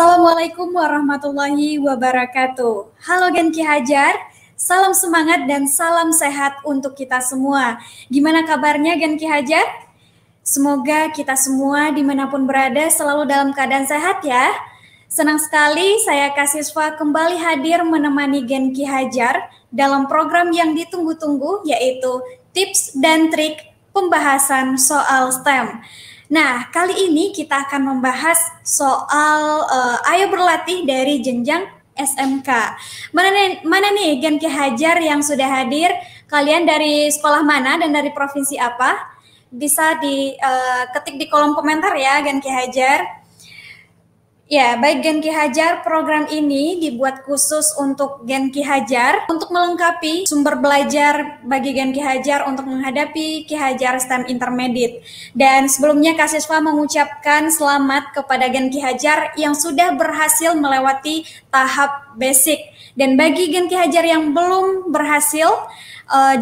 Assalamualaikum warahmatullahi wabarakatuh. Halo Gen Ki Hajar, salam semangat dan salam sehat untuk kita semua. Gimana kabarnya Gen Ki Hajar? Semoga kita semua dimanapun berada selalu dalam keadaan sehat ya. Senang sekali saya Kak Siswa kembali hadir menemani Gen Ki Hajar dalam program yang ditunggu-tunggu yaitu tips dan trik pembahasan soal STEM. Nah, kali ini kita akan membahas soal Ayo Berlatih dari jenjang SMK. Mana nih Gen Ki Hajar yang sudah hadir? Kalian dari sekolah mana dan dari provinsi apa? Bisa diketik di kolom komentar ya, Gen Ki Hajar. Ya, baik Gen Ki Hajar, program ini dibuat khusus untuk Gen Ki Hajar untuk melengkapi sumber belajar bagi Gen Ki Hajar untuk menghadapi Ki Hajar STEM Intermediate. Dan sebelumnya Kak Siswa mengucapkan selamat kepada Gen Ki Hajar yang sudah berhasil melewati tahap basic. Dan bagi Gen Ki Hajar yang belum berhasil,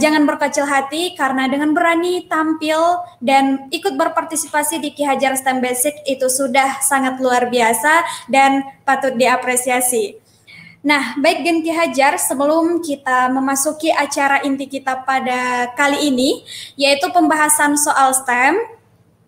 jangan berkecil hati karena dengan berani tampil dan ikut berpartisipasi di Ki Hajar STEM Basic itu sudah sangat luar biasa dan patut diapresiasi. Nah, baik Gen Ki Hajar, sebelum kita memasuki acara inti kita pada kali ini, yaitu pembahasan soal STEM,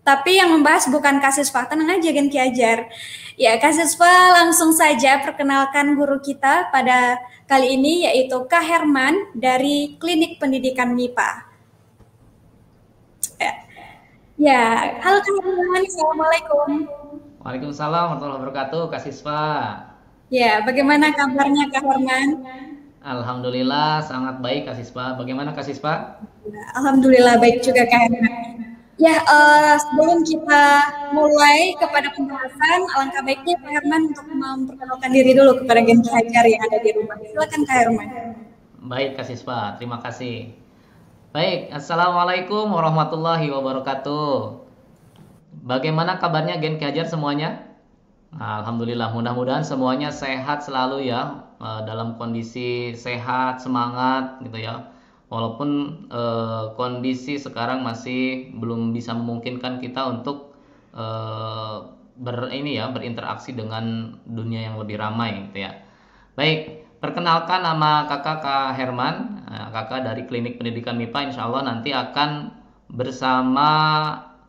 tapi yang membahas bukan Kak Siswa, tenang aja Gen Ki Hajar. Ya, Kak Siswa langsung saja perkenalkan guru kita pada kali ini yaitu Kak Herman dari Klinik Pendidikan MIPA. Ya, halo Kak Herman, Assalamualaikum. Waalaikumsalam warahmatullahi wabarakatuh, Kak Siswa. Ya, bagaimana kabarnya Kak Herman? Alhamdulillah sangat baik Kak Siswa. Bagaimana Kak Siswa? Alhamdulillah baik juga Kak Herman. Ya, sebelum kita mulai kepada pembahasan, alangkah baiknya Kak Herman untuk memperkenalkan diri dulu kepada Gen Ki Hajar yang ada di rumah. Silakan Kak Herman. Baik, Kak Siswa. Terima kasih. Baik, Assalamualaikum warahmatullahi wabarakatuh. Bagaimana kabarnya Gen Ki Hajar semuanya? Alhamdulillah, mudah-mudahan semuanya sehat selalu ya, dalam kondisi sehat, semangat gitu ya. Walaupun kondisi sekarang masih belum bisa memungkinkan kita untuk berinteraksi dengan dunia yang lebih ramai gitu ya. Baik, perkenalkan nama kakak Kak Herman, kakak dari Klinik Pendidikan MIPA. Insya Allah nanti akan bersama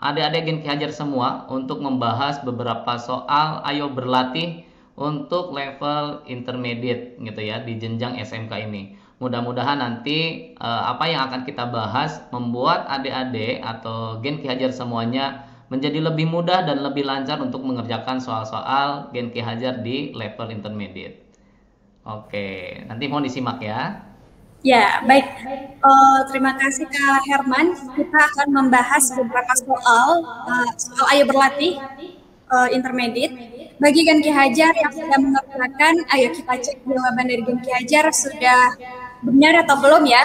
adik-adik Gen Ki Hajar semua untuk membahas beberapa soal Ayo Berlatih untuk level intermediate gitu ya di jenjang SMK ini. Mudah-mudahan nanti apa yang akan kita bahas membuat adik-adik atau Gen Ki Hajar semuanya menjadi lebih mudah dan lebih lancar untuk mengerjakan soal-soal Gen Ki Hajar di level intermediate. Oke, nanti mohon disimak ya. Ya, baik. Terima kasih Kak Herman. Kita akan membahas beberapa soal Ayo Berlatih intermediate. Bagi Gen Ki Hajar yang sudah mengerjakan, ayo kita cek jawaban dari Gen Ki Hajar sudah benar atau belum ya?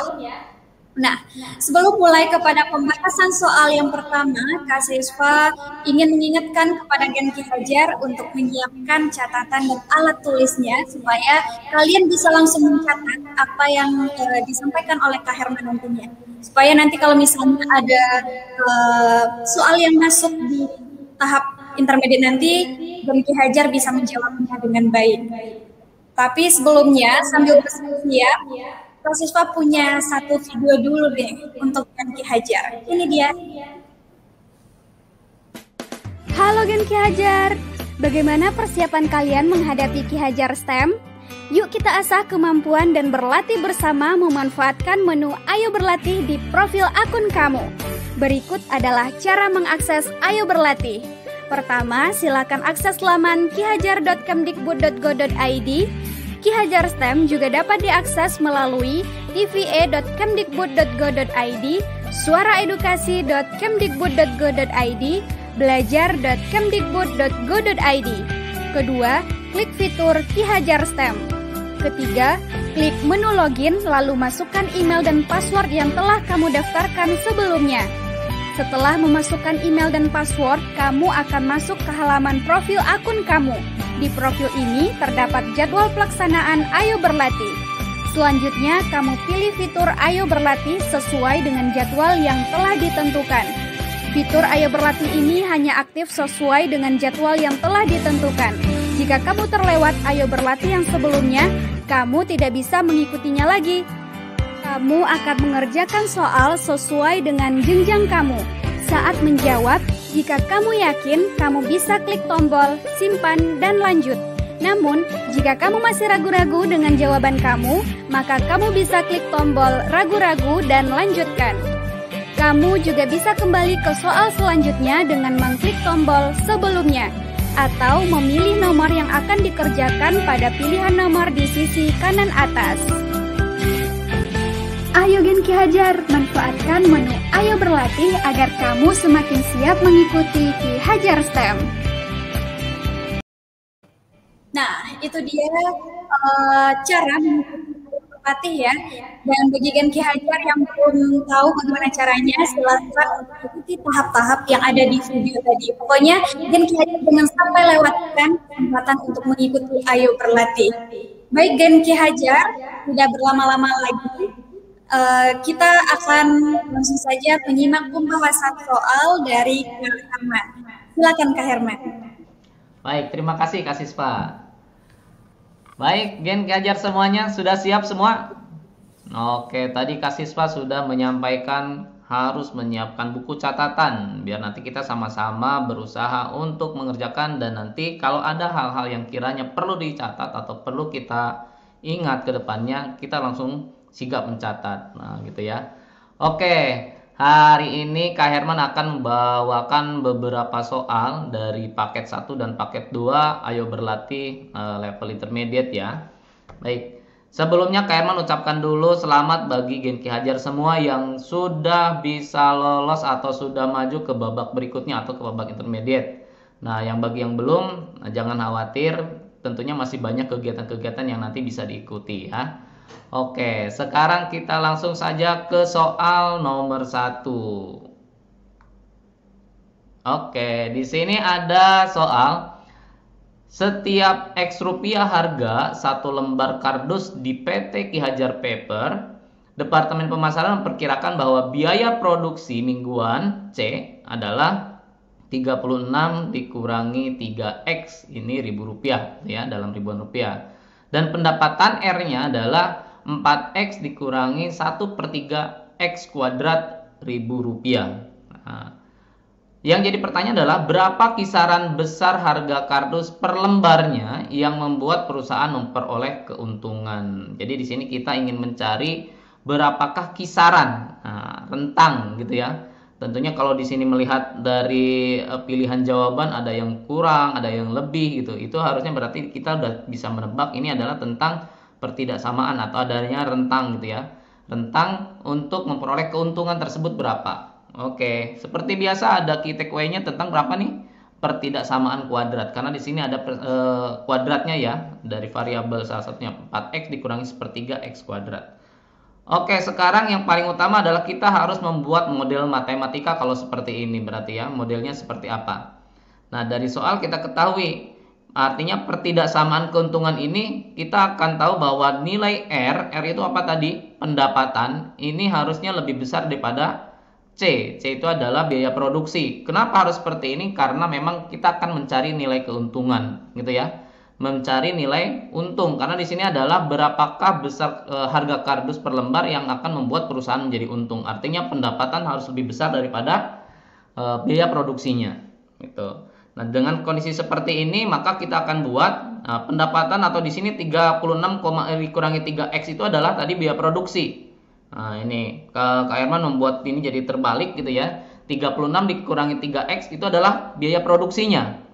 Nah, sebelum mulai kepada pembahasan soal yang pertama, Kak Siswa ingin mengingatkan kepada Gen Ki Hajar untuk menyiapkan catatan dan alat tulisnya supaya kalian bisa langsung mencatat apa yang disampaikan oleh Kak Herman nantinya. Supaya nanti kalau misalnya ada soal yang masuk di tahap intermediate nanti, Gen Ki Hajar bisa menjawabnya dengan baik. Tapi sebelumnya sambil bersiap, Kak Siswa punya satu video dulu deh untuk Gen Ki Hajar. Ini dia. Halo Gen Ki Hajar, bagaimana persiapan kalian menghadapi Ki Hajar STEM? Yuk kita asah kemampuan dan berlatih bersama memanfaatkan menu Ayo Berlatih di profil akun kamu. Berikut adalah cara mengakses Ayo Berlatih. Pertama, silakan akses laman kihajar.kemdikbud.go.id. Ki Hajar STEM juga dapat diakses melalui tve.kemdikbud.go.id, suaraedukasi.kemdikbud.go.id, belajar.kemdikbud.go.id. Kedua, klik fitur Ki Hajar STEM. Ketiga, klik menu login lalu masukkan email dan password yang telah kamu daftarkan sebelumnya. Setelah memasukkan email dan password, kamu akan masuk ke halaman profil akun kamu. Di profil ini terdapat jadwal pelaksanaan Ayo Berlatih. Selanjutnya, kamu pilih fitur Ayo Berlatih sesuai dengan jadwal yang telah ditentukan. Fitur Ayo Berlatih ini hanya aktif sesuai dengan jadwal yang telah ditentukan. Jika kamu terlewat Ayo Berlatih yang sebelumnya, kamu tidak bisa mengikutinya lagi. Kamu akan mengerjakan soal sesuai dengan jenjang kamu. Saat menjawab, jika kamu yakin, kamu bisa klik tombol simpan dan lanjut. Namun, jika kamu masih ragu-ragu dengan jawaban kamu, maka kamu bisa klik tombol ragu-ragu dan lanjutkan. Kamu juga bisa kembali ke soal selanjutnya dengan mengklik tombol sebelumnya, atau memilih nomor yang akan dikerjakan pada pilihan nomor di sisi kanan atas. Ayo Gen Ki Hajar, manfaatkan menu Ayo Berlatih agar kamu semakin siap mengikuti Ki Hajar STEM. Nah, itu dia cara mengikuti berlatih ya. Dan bagi Gen Ki Hajar yang belum tahu bagaimana caranya, silahkan ikuti tahap-tahap yang ada di video tadi. Pokoknya Gen Ki Hajar jangan sampai lewatkan kesempatan untuk mengikuti Ayo Berlatih. Baik Gen Ki Hajar, tidak berlama-lama lagi, kita akan langsung saja menyimak pembahasan soal dari Kak Herman. Silakan Kak Herman. Baik, terima kasih Kak Siswa. Baik, Gen Ki Hajar semuanya, sudah siap semua? Oke, tadi Kak Siswa sudah menyampaikan harus menyiapkan buku catatan, biar nanti kita sama-sama berusaha untuk mengerjakan, dan nanti kalau ada hal-hal yang kiranya perlu dicatat atau perlu kita ingat ke depannya, kita langsung sigap mencatat, nah gitu ya. Oke, hari ini Kak Herman akan membawakan beberapa soal dari paket 1 dan paket 2 Ayo Berlatih level intermediate ya. Baik, sebelumnya Kak Herman ucapkan dulu selamat bagi Gen Ki Hajar semua yang sudah bisa lolos atau sudah maju ke babak berikutnya atau ke babak intermediate. Nah, yang bagi yang belum, jangan khawatir, tentunya masih banyak kegiatan-kegiatan yang nanti bisa diikuti ya. Oke, sekarang kita langsung saja ke soal nomor 1. Oke, di sini ada soal setiap X rupiah harga satu lembar kardus di PT Ki Hajar Paper. Departemen Pemasaran memperkirakan bahwa biaya produksi mingguan C adalah 36 dikurangi 3X, ini Rp1.000 ya, dalam ribuan rupiah. Dan pendapatan R-nya adalah 4X dikurangi 1/3X² Rp1.000. Nah, yang jadi pertanyaan adalah berapa kisaran besar harga kardus per lembarnya yang membuat perusahaan memperoleh keuntungan. Jadi di sini kita ingin mencari berapakah kisaran, nah, rentang gitu ya. Tentunya kalau di sini melihat dari pilihan jawaban ada yang kurang, ada yang lebih gitu. Itu harusnya berarti kita udah bisa menebak ini adalah tentang pertidaksamaan atau adanya rentang gitu ya. Rentang untuk memperoleh keuntungan tersebut berapa. Oke, seperti biasa ada key takeaway-nya tentang berapa nih? Pertidaksamaan kuadrat. Karena di sini ada kuadratnya ya, dari variabel salah satunya 4x dikurangi 1/3x². Oke, sekarang yang paling utama adalah kita harus membuat model matematika kalau seperti ini berarti ya, modelnya seperti apa. Nah, dari soal kita ketahui, artinya pertidaksamaan keuntungan ini kita akan tahu bahwa nilai R itu apa tadi? Pendapatan, ini harusnya lebih besar daripada C. C itu adalah biaya produksi. Kenapa harus seperti ini? Karena memang kita akan mencari nilai keuntungan gitu ya, mencari nilai untung, karena di sini adalah berapakah besar harga kardus per lembar yang akan membuat perusahaan menjadi untung. Artinya pendapatan harus lebih besar daripada biaya produksinya gitu. Nah, dengan kondisi seperti ini maka kita akan buat pendapatan, atau di sini 36,-3x itu adalah tadi biaya produksi. Nah, ini Kak Herman membuat ini jadi terbalik gitu ya. 36 dikurangi 3x itu adalah biaya produksinya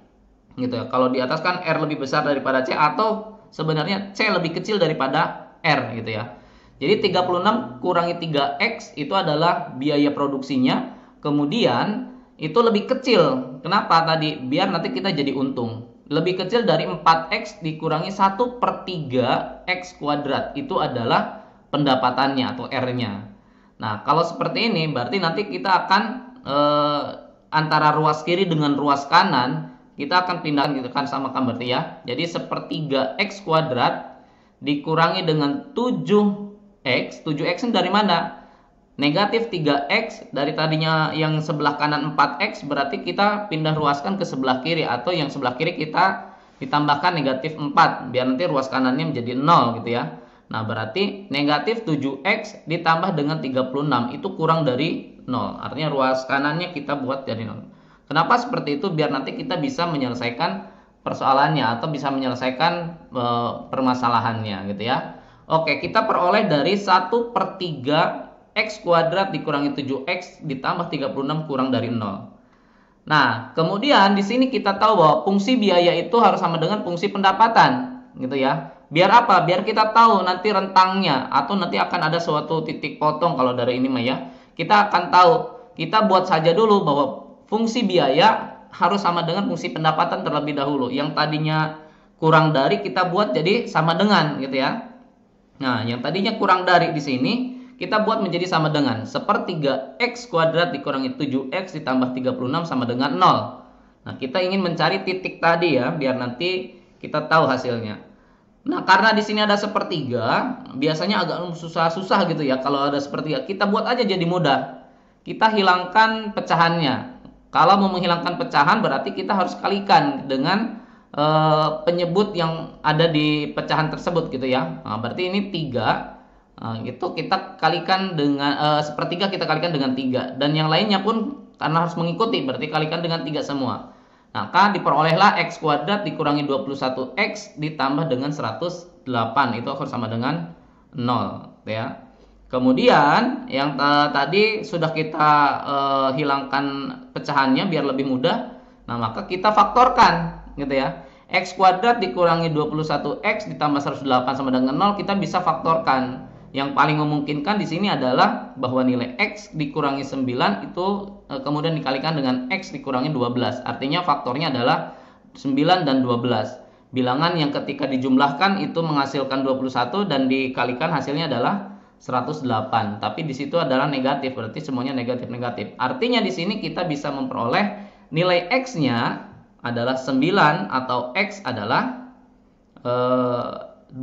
gitu ya. Kalau di atas kan R lebih besar daripada C, atau sebenarnya C lebih kecil daripada R gitu ya. Jadi 36 kurangi 3X itu adalah biaya produksinya. Kemudian itu lebih kecil. Kenapa tadi? Biar nanti kita jadi untung. Lebih kecil dari 4X dikurangi 1/3X². Itu adalah pendapatannya atau R-nya. Nah, kalau seperti ini berarti nanti kita akan antara ruas kiri dengan ruas kanan kita akan pindahkan, kita akan samakan berarti ya. Jadi 1/3x² dikurangi dengan 7x. 7x ini dari mana? Negatif 3x. Dari tadinya yang sebelah kanan 4x, berarti kita pindah ruaskan ke sebelah kiri, atau yang sebelah kiri kita ditambahkan negatif 4 biar nanti ruas kanannya menjadi 0 gitu ya. Nah berarti negatif 7x ditambah dengan 36 itu kurang dari 0, artinya ruas kanannya kita buat dari 0. Kenapa seperti itu? Biar nanti kita bisa menyelesaikan persoalannya atau bisa menyelesaikan permasalahannya gitu ya. Oke, kita peroleh dari 1/3 x kuadrat dikurangi 7x ditambah 36 kurang dari 0. Nah, kemudian di sini kita tahu bahwa fungsi biaya itu harus sama dengan fungsi pendapatan, gitu ya. Biar apa? Biar kita tahu nanti rentangnya, atau nanti akan ada suatu titik potong kalau dari ini mah ya. Kita akan tahu, kita buat saja dulu bahwa fungsi biaya harus sama dengan fungsi pendapatan terlebih dahulu. Yang tadinya kurang dari kita buat jadi sama dengan, gitu ya. Nah, yang tadinya kurang dari di sini kita buat menjadi sama dengan 1/3 X kuadrat dikurangi 7X ditambah 36 sama dengan 0. Nah, kita ingin mencari titik tadi ya, biar nanti kita tahu hasilnya. Nah, karena di sini ada 1/3, biasanya agak susah-susah gitu ya. Kalau ada 1/3, kita buat aja jadi mudah. Kita hilangkan pecahannya. Kalau mau menghilangkan pecahan, berarti kita harus kalikan dengan penyebut yang ada di pecahan tersebut gitu ya. Nah, berarti ini 3. Itu kita kalikan dengan 1/3 kita kalikan dengan 3, dan yang lainnya pun karena harus mengikuti berarti kalikan dengan 3 semua. Maka diperolehlah x kuadrat dikurangi 21x ditambah dengan 108 itu akan sama dengan 0 ya. Kemudian yang tadi sudah kita hilangkan pecahannya biar lebih mudah. Nah maka kita faktorkan gitu ya. X kuadrat dikurangi 21x ditambah 108 sama dengan 0 kita bisa faktorkan. Yang paling memungkinkan di sini adalah bahwa nilai X dikurangi 9 itu kemudian dikalikan dengan X dikurangi 12. Artinya faktornya adalah 9 dan 12. Bilangan yang ketika dijumlahkan itu menghasilkan 21 dan dikalikan hasilnya adalah 108. Tapi di situ adalah negatif, berarti semuanya negatif-negatif. Artinya di sini kita bisa memperoleh nilai X-nya adalah 9 atau X adalah 12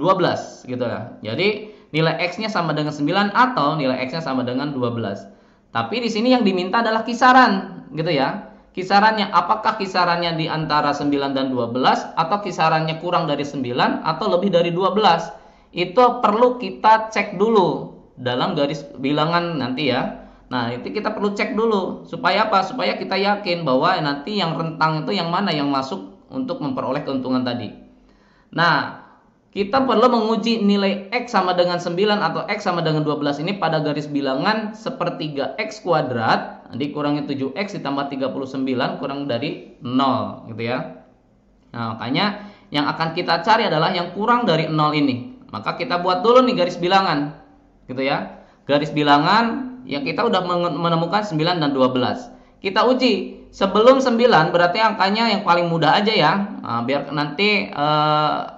gitu ya. Jadi nilai X-nya sama dengan 9 atau nilai X-nya sama dengan 12. Tapi di sini yang diminta adalah kisaran, gitu ya. Kisarannya, apakah kisarannya di antara 9 dan 12 atau kisarannya kurang dari 9 atau lebih dari 12? Itu perlu kita cek dulu dalam garis bilangan nanti ya. Nah, itu kita perlu cek dulu. Supaya apa? Supaya kita yakin bahwa nanti yang rentang itu yang mana yang masuk untuk memperoleh keuntungan tadi. Nah, kita perlu menguji nilai X sama dengan 9 atau X sama dengan 12 ini pada garis bilangan 1/3 X kuadrat dikurangi 7X ditambah 39 kurang dari 0 gitu ya. Nah makanya yang akan kita cari adalah yang kurang dari 0 ini. Maka kita buat dulu nih garis bilangan gitu ya. Garis bilangan yang kita udah menemukan 9 dan 12. Kita uji sebelum 9 berarti angkanya yang paling mudah aja ya. Nah, biar nanti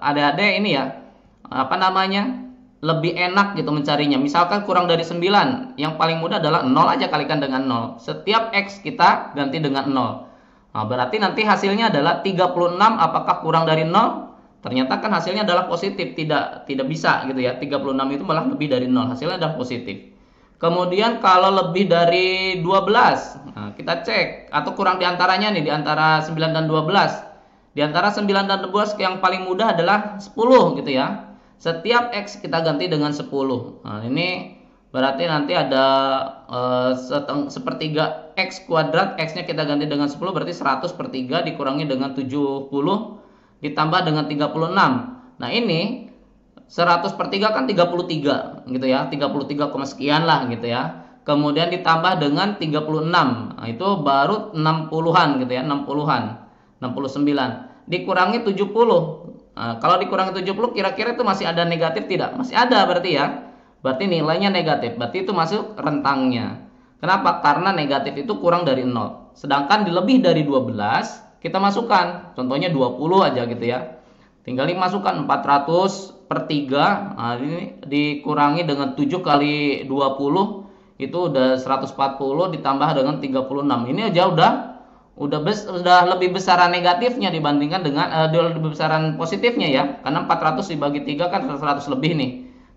adik-adik ini ya apa namanya lebih enak gitu mencarinya. Misalkan kurang dari 9, yang paling mudah adalah 0 aja kalikan dengan 0. Setiap X kita ganti dengan 0. Nah, berarti nanti hasilnya adalah 36. Apakah kurang dari 0? Ternyata kan hasilnya adalah positif. Tidak bisa gitu ya. 36 itu malah lebih dari 0. Hasilnya adalah positif. Kemudian kalau lebih dari 12, nah, kita cek. Atau kurang diantaranya nih, diantara 9 dan 12. Diantara 9 dan 12 yang paling mudah adalah 10 gitu ya. Setiap X kita ganti dengan 10. Nah, ini berarti nanti ada 1/3 X kuadrat. X-nya kita ganti dengan 10 berarti 100/3 dikurangi dengan 70 ditambah dengan 36. Nah, ini 100/3 kan 33 gitu ya, 33, sekian lah gitu ya. Kemudian ditambah dengan 36, nah, itu baru 60-an gitu ya, 60-an, 69. Dikurangi 70, nah, kalau dikurangi 70 kira-kira itu masih ada negatif tidak? Masih ada berarti ya, berarti nilainya negatif, berarti itu masuk rentangnya. Kenapa? Karena negatif itu kurang dari 0. Sedangkan di lebih dari 12 kita masukkan, contohnya 20 aja gitu ya. Tinggal dimasukkan 400/3, nah ini dikurangi dengan 7 kali 20 itu udah 140 ditambah dengan 36. Ini aja udah lebih besaran negatifnya dibandingkan dengan lebih besaran positifnya ya. Karena 400 dibagi 3 kan 100 lebih nih.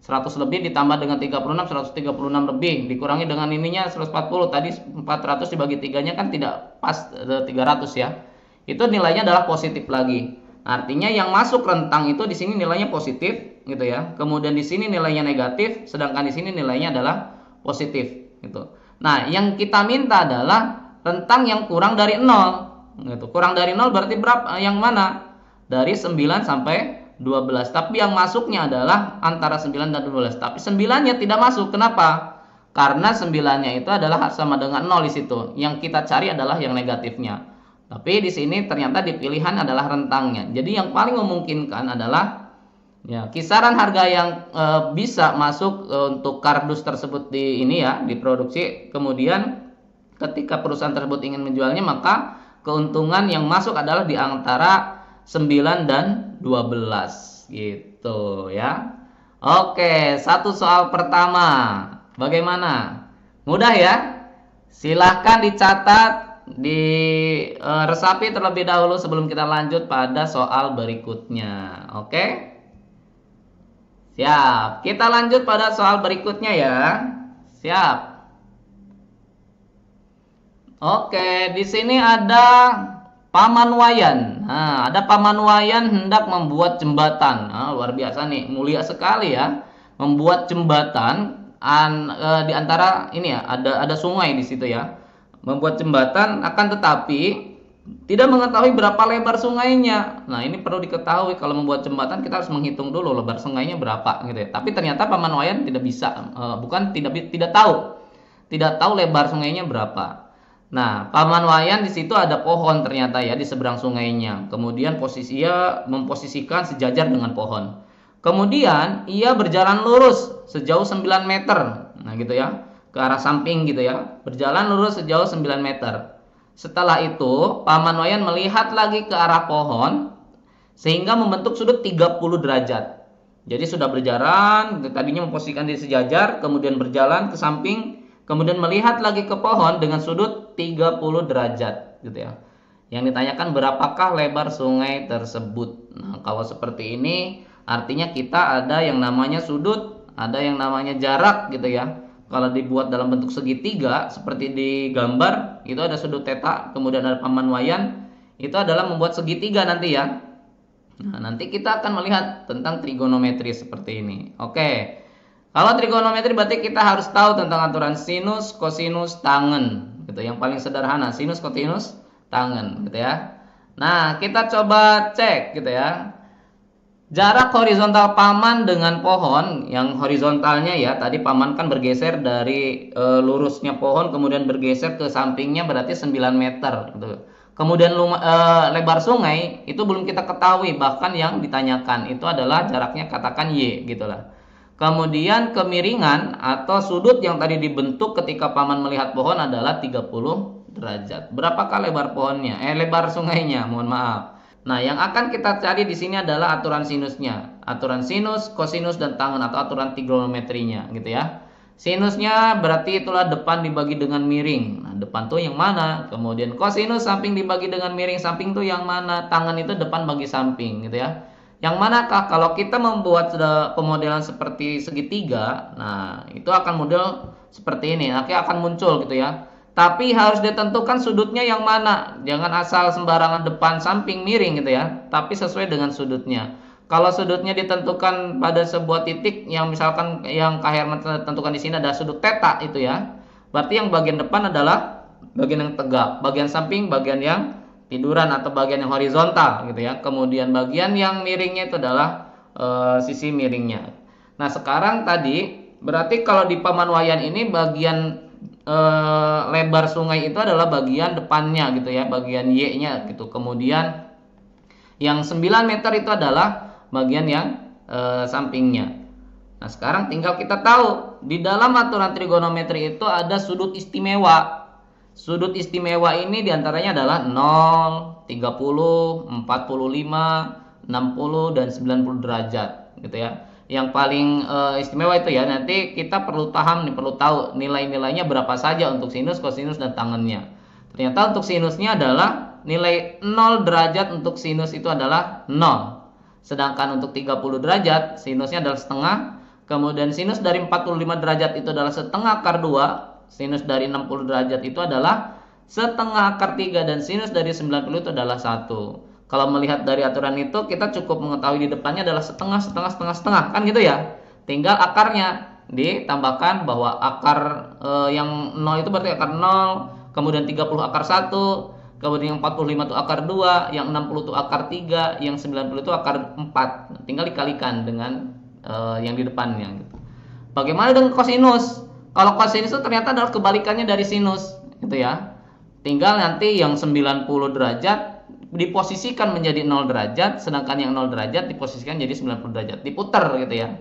100 lebih ditambah dengan 36, 136 lebih dikurangi dengan ininya 140. Tadi 400 dibagi 3-nya kan tidak pas 300 ya. Itu nilainya adalah positif lagi. Artinya yang masuk rentang itu di sini nilainya positif gitu ya. Kemudian di sini nilainya negatif, sedangkan di sini nilainya adalah positif gitu. Nah, yang kita minta adalah rentang yang kurang dari 0 gitu. Kurang dari 0 berarti berapa? Yang mana? Dari 9 sampai 12, tapi yang masuknya adalah antara 9 dan 12. Tapi 9-nya tidak masuk. Kenapa? Karena 9-nya itu adalah sama dengan 0 di situ. Yang kita cari adalah yang negatifnya. Tapi di sini ternyata di pilihan adalah rentangnya. Jadi yang paling memungkinkan adalah ya kisaran harga yang bisa masuk untuk kardus tersebut di ini ya, diproduksi. Kemudian ketika perusahaan tersebut ingin menjualnya, maka keuntungan yang masuk adalah di antara 9 dan 12 gitu ya. Oke, satu soal pertama. Bagaimana? Mudah ya? Silahkan dicatat, diresapi terlebih dahulu sebelum kita lanjut pada soal berikutnya. Oke? Siap. Kita lanjut pada soal berikutnya ya. Siap. Oke, di sini ada Paman Wayan. Nah, ada Paman Wayan hendak membuat jembatan. Nah, luar biasa nih, mulia sekali ya. Membuat jembatan di antara ini ya, ada sungai di situ ya. Membuat jembatan, akan tetapi tidak mengetahui berapa lebar sungainya. Nah, ini perlu diketahui kalau membuat jembatan kita harus menghitung dulu lebar sungainya berapa gitu ya. Tapi ternyata Paman Wayan tidak bisa, tidak tahu lebar sungainya berapa. Nah, Paman Wayan di situ ada pohon ternyata ya di seberang sungainya. Kemudian posisinya memposisikan sejajar dengan pohon. Kemudian ia berjalan lurus sejauh 9 meter. Nah, gitu ya. Ke arah samping gitu ya. Berjalan lurus sejauh 9 meter. Setelah itu, Paman Wayan melihat lagi ke arah pohon sehingga membentuk sudut 30 derajat. Jadi sudah berjalan, tadinya memposisikan diri sejajar, kemudian berjalan ke samping, kemudian melihat lagi ke pohon dengan sudut 30 derajat gitu ya. Yang ditanyakan berapakah lebar sungai tersebut. Nah, kalau seperti ini artinya kita ada yang namanya sudut, ada yang namanya jarak gitu ya. Kalau dibuat dalam bentuk segitiga seperti di gambar, itu ada sudut theta, kemudian ada Paman Wayan, itu adalah membuat segitiga nanti ya. Nah, nanti kita akan melihat tentang trigonometri seperti ini. Oke. Kalau trigonometri berarti kita harus tahu tentang aturan sinus, kosinus, tangen gitu. Yang paling sederhana sinus, kosinus, tangen gitu ya. Nah, kita coba cek gitu ya. Jarak horizontal Paman dengan pohon yang horizontalnya ya, tadi Paman kan bergeser dari lurusnya pohon kemudian bergeser ke sampingnya berarti 9 meter gitu. Kemudian lebar sungai itu belum kita ketahui, bahkan yang ditanyakan itu adalah jaraknya katakan Y gitulah. Kemudian kemiringan atau sudut yang tadi dibentuk ketika Paman melihat pohon adalah 30 derajat. Berapakah lebar pohonnya? Lebar sungainya, mohon maaf. Nah, yang akan kita cari di sini adalah aturan sinusnya. Aturan sinus, kosinus, dan tangen atau aturan trigonometrinya gitu ya. Sinusnya berarti itulah depan dibagi dengan miring. Nah, depan tuh yang mana? Kemudian kosinus samping dibagi dengan miring, samping tuh yang mana? Tangen itu depan bagi samping gitu ya. Yang manakah kalau kita membuat pemodelan seperti segitiga, nah itu akan model seperti ini, nanti akan muncul gitu ya. Tapi harus ditentukan sudutnya yang mana, jangan asal sembarangan depan samping miring gitu ya, tapi sesuai dengan sudutnya. Kalau sudutnya ditentukan pada sebuah titik, yang misalkan yang Kak Herman tentukan di sini ada sudut theta itu ya, berarti yang bagian depan adalah bagian yang tegak, bagian samping bagian yang tiduran atau bagian yang horizontal gitu ya. Kemudian bagian yang miringnya itu adalah sisi miringnya. Nah, sekarang tadi berarti kalau di Paman Wayan ini bagian lebar sungai itu adalah bagian depannya gitu ya, bagian Y-nya gitu. Kemudian yang 9 meter itu adalah bagian yang sampingnya. Nah, sekarang tinggal kita tahu di dalam aturan trigonometri itu ada sudut istimewa. Sudut istimewa ini diantaranya adalah 0, 30, 45, 60, dan 90 derajat gitu ya. Yang paling istimewa itu ya, nanti kita perlu paham, perlu tahu nilai-nilainya berapa saja untuk sinus, kosinus, dan tangennya. Ternyata untuk sinusnya adalah nilai 0 derajat untuk sinus itu adalah 0. Sedangkan untuk 30 derajat sinusnya adalah setengah. Kemudian sinus dari 45 derajat itu adalah setengah akar 2. Sinus dari 60 derajat itu adalah setengah akar 3, dan sinus dari 90 itu adalah 1. Kalau melihat dari aturan itu, kita cukup mengetahui di depannya adalah setengah. Kan gitu ya. Tinggal akarnya ditambahkan bahwa akar yang 0 itu berarti akar 0, kemudian 30 akar 1, kemudian yang 45 itu akar 2, yang 60 itu akar 3, yang 90 itu akar 4. Tinggal dikalikan dengan yang di depannya. Gitu. Bagaimana dengan kosinus? Kalau kosinus itu ternyata adalah kebalikannya dari sinus. Gitu ya. Tinggal nanti yang 90 derajat diposisikan menjadi 0 derajat, sedangkan yang 0 derajat diposisikan jadi 90 derajat. Diputar gitu ya.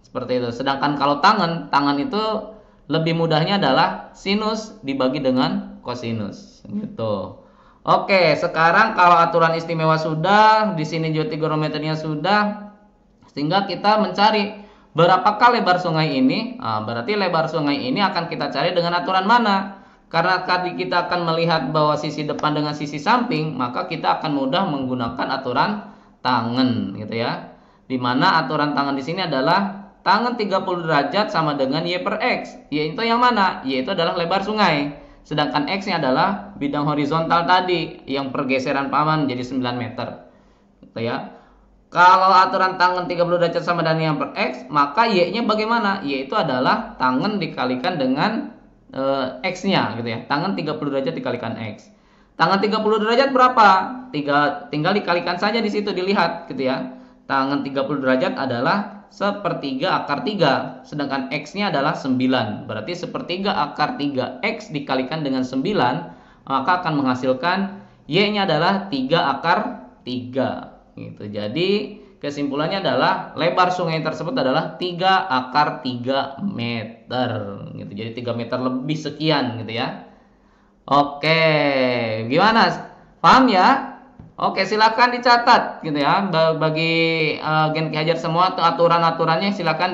Seperti itu. Sedangkan kalau tangan itu lebih mudahnya adalah sinus dibagi dengan kosinus gitu. Oke, sekarang kalau aturan istimewa sudah, di sini juga trigonometrinya sudah, sehingga kita mencari berapakah lebar sungai ini. Nah, berarti lebar sungai ini akan kita cari dengan aturan mana? Karena tadi kita akan melihat bahwa sisi depan dengan sisi samping, maka kita akan mudah menggunakan aturan tangan gitu ya. Dimana aturan tangan di sini adalah tangan 30 derajat sama dengan Y per X. Y itu yang mana? Y itu adalah lebar sungai. Sedangkan X nya adalah bidang horizontal tadi yang pergeseran paman jadi 9 meter gitu ya. Kalau aturan tangan 30 derajat sama dengan Y per X, maka Y nya bagaimana? Y itu adalah tangan dikalikan dengan X-nya gitu ya. Tangan 30 derajat dikalikan X. Tangan 30 derajat berapa? 3, tinggal dikalikan saja di situ, dilihat gitu ya. Tangan 30 derajat adalah 1/3 akar 3. Sedangkan X-nya adalah 9. Berarti 1/3 akar 3 X dikalikan dengan 9, maka akan menghasilkan Y-nya adalah 3 akar 3 gitu. Jadi kesimpulannya adalah lebar sungai tersebut adalah 3 akar 3 meter gitu. Jadi 3 meter lebih sekian gitu ya. Oke, gimana? Paham ya? Oke, silakan dicatat gitu ya. Bagi Gen Ki Hajar semua, aturan-aturannya silakan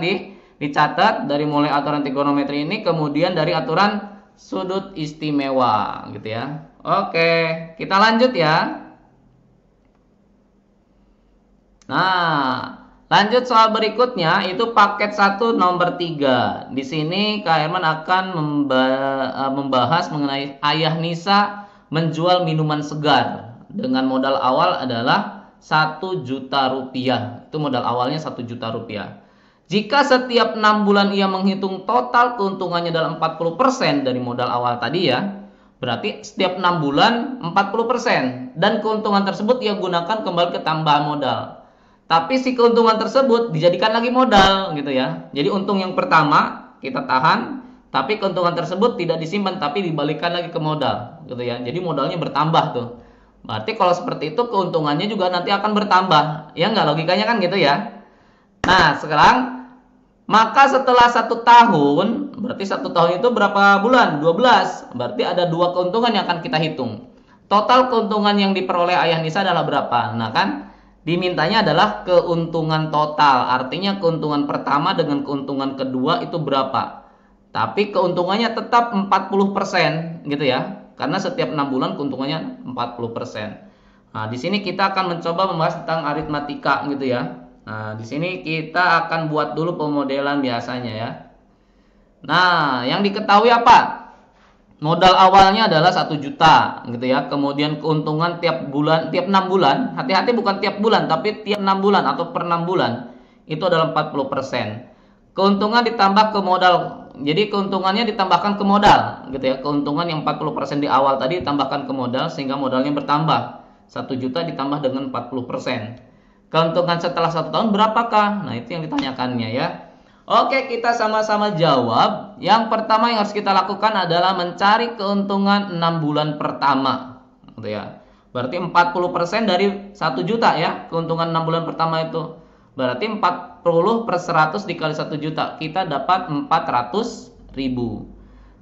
dicatat dari mulai aturan trigonometri ini, kemudian dari aturan sudut istimewa gitu ya. Oke, kita lanjut ya. Nah, lanjut soal berikutnya itu paket 1 nomor 3. Di sini Kak Herman akan membahas mengenai Ayah Nisa menjual minuman segar dengan modal awal adalah 1 juta rupiah. Itu modal awalnya 1 juta rupiah. Jika setiap 6 bulan ia menghitung total keuntungannya dalam 40% dari modal awal tadi ya, berarti setiap 6 bulan 40%, dan keuntungan tersebut ia gunakan kembali ke tambahan modal. Tapi si keuntungan tersebut dijadikan lagi modal gitu ya. Jadi untung yang pertama kita tahan, tapi keuntungan tersebut tidak disimpan tapi dibalikkan lagi ke modal gitu ya. Jadi modalnya bertambah tuh. Berarti kalau seperti itu keuntungannya juga nanti akan bertambah. Ya nggak, logikanya kan gitu ya. Nah, sekarang maka setelah 1 tahun, berarti 1 tahun itu berapa bulan? 12. Berarti ada 2 keuntungan yang akan kita hitung. Total keuntungan yang diperoleh Ayah Nisa adalah berapa? Nah kan dimintanya adalah keuntungan total. Artinya keuntungan pertama dengan keuntungan kedua itu berapa. Tapi keuntungannya tetap 40% gitu ya. Karena setiap 6 bulan keuntungannya 40%. Nah, di sini kita akan mencoba membahas tentang aritmatika gitu ya. Nah, di sini kita akan buat dulu pemodelan biasanya ya. Nah, yang diketahui apa? Modal awalnya adalah 1 juta gitu ya. Kemudian keuntungan tiap bulan, tiap 6 bulan. Hati-hati bukan tiap bulan, tapi tiap 6 bulan atau per 6 bulan. Itu adalah 40%. Keuntungan ditambah ke modal. Jadi keuntungannya ditambahkan ke modal gitu ya. Keuntungan yang 40% di awal tadi ditambahkan ke modal sehingga modalnya bertambah. 1 juta ditambah dengan 40%. Keuntungan setelah 1 tahun berapakah? Nah, itu yang ditanyakannya ya. Oke, kita sama-sama jawab. Yang pertama yang harus kita lakukan adalah mencari keuntungan 6 bulan pertama gitu ya. Berarti 40% dari 1 juta ya. Keuntungan 6 bulan pertama itu. Berarti 40 per 100 dikali 1 juta. Kita dapat 400.000.